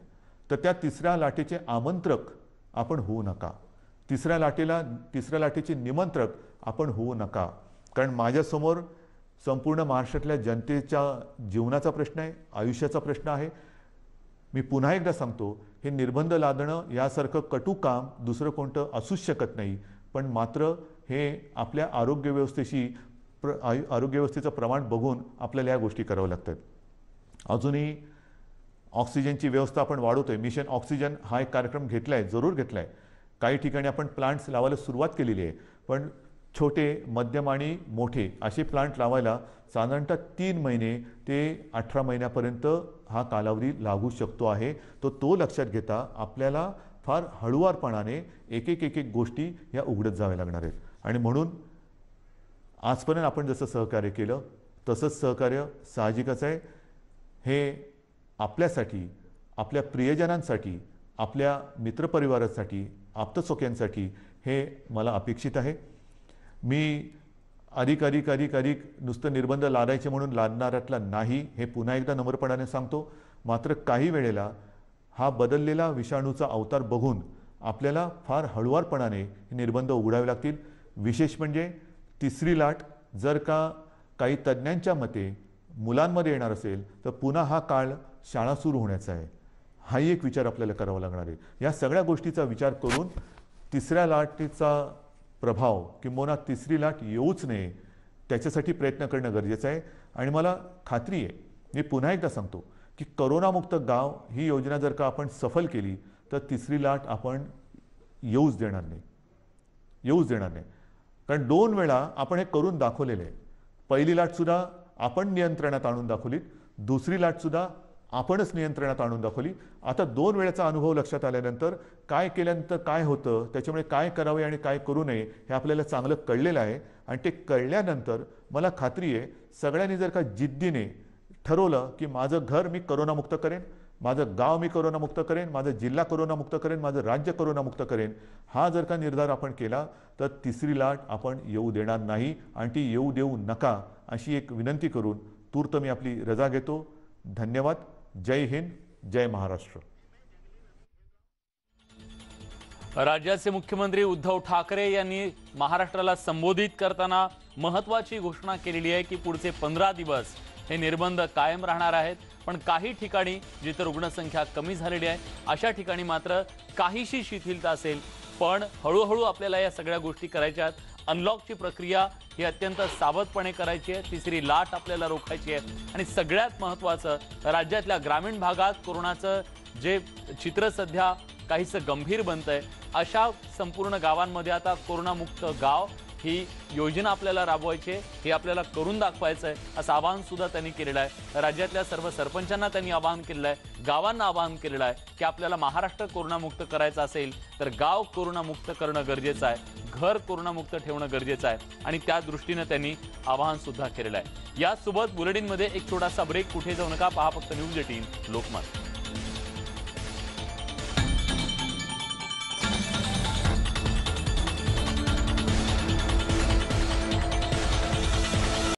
तर त्या तिसऱ्या लाटेचे आमंत्रक आपण होऊ नका, तिसऱ्या लाटेचे निमंत्रक आपण होऊ नका। कारण माझ्यासमोर संपूर्ण महाराष्ट्रातल्या जनतेच्या जीवनाचा प्रश्न आहे, आयुष्याचा प्रश्न आहे। मी पुन्हा एकदा सांगतो, हे निर्बंध लादणं यासारखं कटू काम दुसरं कोणतं असूच शकत नाही, पण मात्र हे आपल्या आरोग्य व्यवस्थेचं प्रमाण बघून आपल्याला ह्या गोष्टी कराव्या लागतात। अजूनही ऑक्सिजनची व्यवस्था आपण वाढवतोय, मिशन ऑक्सिजन हा एक कार्यक्रम घेतला आहे, जरूर घेतला आहे। काही ठिकाणी आपण प्लांट्स लावायला सुरुवात केलेली आहे, पण छोटे, मध्यम आणि मोठे असे प्लांट लावायला साधारणतः 3 महिने ते 18 महिन्यापर्यंत हा कालावधी लागू शकतो आहे। तो लक्षात घेता आपल्याला फार हळुवारपणाने एक एक गोष्टी ह्या उघडत जाव्या लागणार आहेत आणि म्हणून आजपर्यंत आपण जसं सहकार्य केलं तसंच सहकार्य साहजिकच आहे। हे आपल्यासाठी, आपल्या प्रियजनांसाठी, आपल्या मित्रपरिवारासाठी, आप्तसोक्यांसाठी हे मला अपेक्षित आहे। मी अधिक अधिक अधिक अधिक नुसतं निर्बंध लादायचे म्हणून लादणाऱ्यातला नाही हे पुन्हा एकदा नम्रपणाने सांगतो। मात्र काही वेळेला हा बदललेला विषाणूचा अवतार बघून आपल्याला फार हळुवारपणाने निर्बंध उघडावे लागतील। विशेष म्हणजे तिसरी लाट जर का काही तज्ज्ञांच्या मते मुलांमध्ये येणार असेल तर पुन्हा हा काळ शाळा सुरू होण्याचा आहे। हाही एक विचार आपल्याला करावा लागणार आहे। या सगळ्या गोष्टीचा विचार करून तिसऱ्या लाटेचा प्रभाव किंवा तिसरी लाट येऊच नये त्याच्यासाठी प्रयत्न करणं गरजेचं आहे। आणि मला खात्री आहे, मी पुन्हा एकदा सांगतो की कोरोनामुक्त गाव ही योजना जर का आपण सफल केली तर तिसरी लाट आपण येऊच देणार नाही। कारण दोन वेळा आपण हे करून दाखवलेलं आहे। पहिली लाटसुद्धा आपण नियंत्रणात आणून दाखवलीत, दुसरी लाटसुद्धा आपणच नियंत्रणात आणून दाखवली। आता दोन वेळेचा अनुभव लक्षात आल्यानंतर काय केल्यानंतर काय होतं, त्याच्यामुळे काय करावे आणि काय करू नये हे आपल्याला चांगलं कळलेलं आहे। आणि ते कळल्यानंतर मला खात्री आहे सगळ्यांनी जर का जिद्दीने ठरवलं की माझं घर मी कोरोनामुक्त करेन, माझं गाव मी कोरोनामुक्त करेन, माझं जिल्हा कोरोनामुक्त करेन, माझं राज्य कोरोनामुक्त करेन, हा जर का निर्धार आपण केला तर तिसरी लाट आपण येऊ देणार नाही आणि ती येऊ देऊ नका अशी एक विनंती करून तूर्त मी आपली रजा घेतो। धन्यवाद। जय हिंद, जय महाराष्ट्र। राज्याचे मुख्यमंत्री उद्धव ठाकरे यांनी महाराष्ट्राला संबोधित करताना महत्त्वाची घोषणा केलेली आहे की पुढचे 15 दिवस हे निर्बंध कायम राहणार आहेत। पण काही ठिकाणी जिथे रुग्णसंख्या कमी झालेली आहे अशा ठिकाणी मात्र काहीशी शिथिलता असेल, पण हळूहळू आपल्याला या सगळ्या गोष्टी करायच्या आहेत। अनलॉकची प्रक्रिया ही अत्यंत सावधपणे करायची आहे। तिसरी लाट आपल्याला रोखायची आहे। आणि सगळ्यात महत्त्वाचं राज्यातल्या ग्रामीण भागात कोरोनाचं जे चित्र सध्या काहीसं गंभीर बनतंय अशा संपूर्ण गावांमध्ये आता कोरोनामुक्त गाव ही योजना आपल्याला राबवायची आहे, हे आपल्याला करून दाखवायचं आहे असं आवाहनसुद्धा त्यांनी केलेलं आहे। राज्यातल्या सर्व सरपंचांना त्यांनी आवाहन केलेलं आहे, गावांना आवाहन केलेलं आहे की आपल्याला महाराष्ट्र कोरोनामुक्त करायचं असेल तर गाव कोरोनामुक्त करणं गरजेचं आहे, घर कोरोनामुक्त ठेवणं गरजेचं आहे आणि त्या दृष्टीनं त्यांनी आवाहनसुद्धा केलेलं आहे। यासोबत बुलेटिनमध्ये एक छोटासा ब्रेक, कुठे जाऊ नका, पहा फक्त न्यूज 18 लोकमत।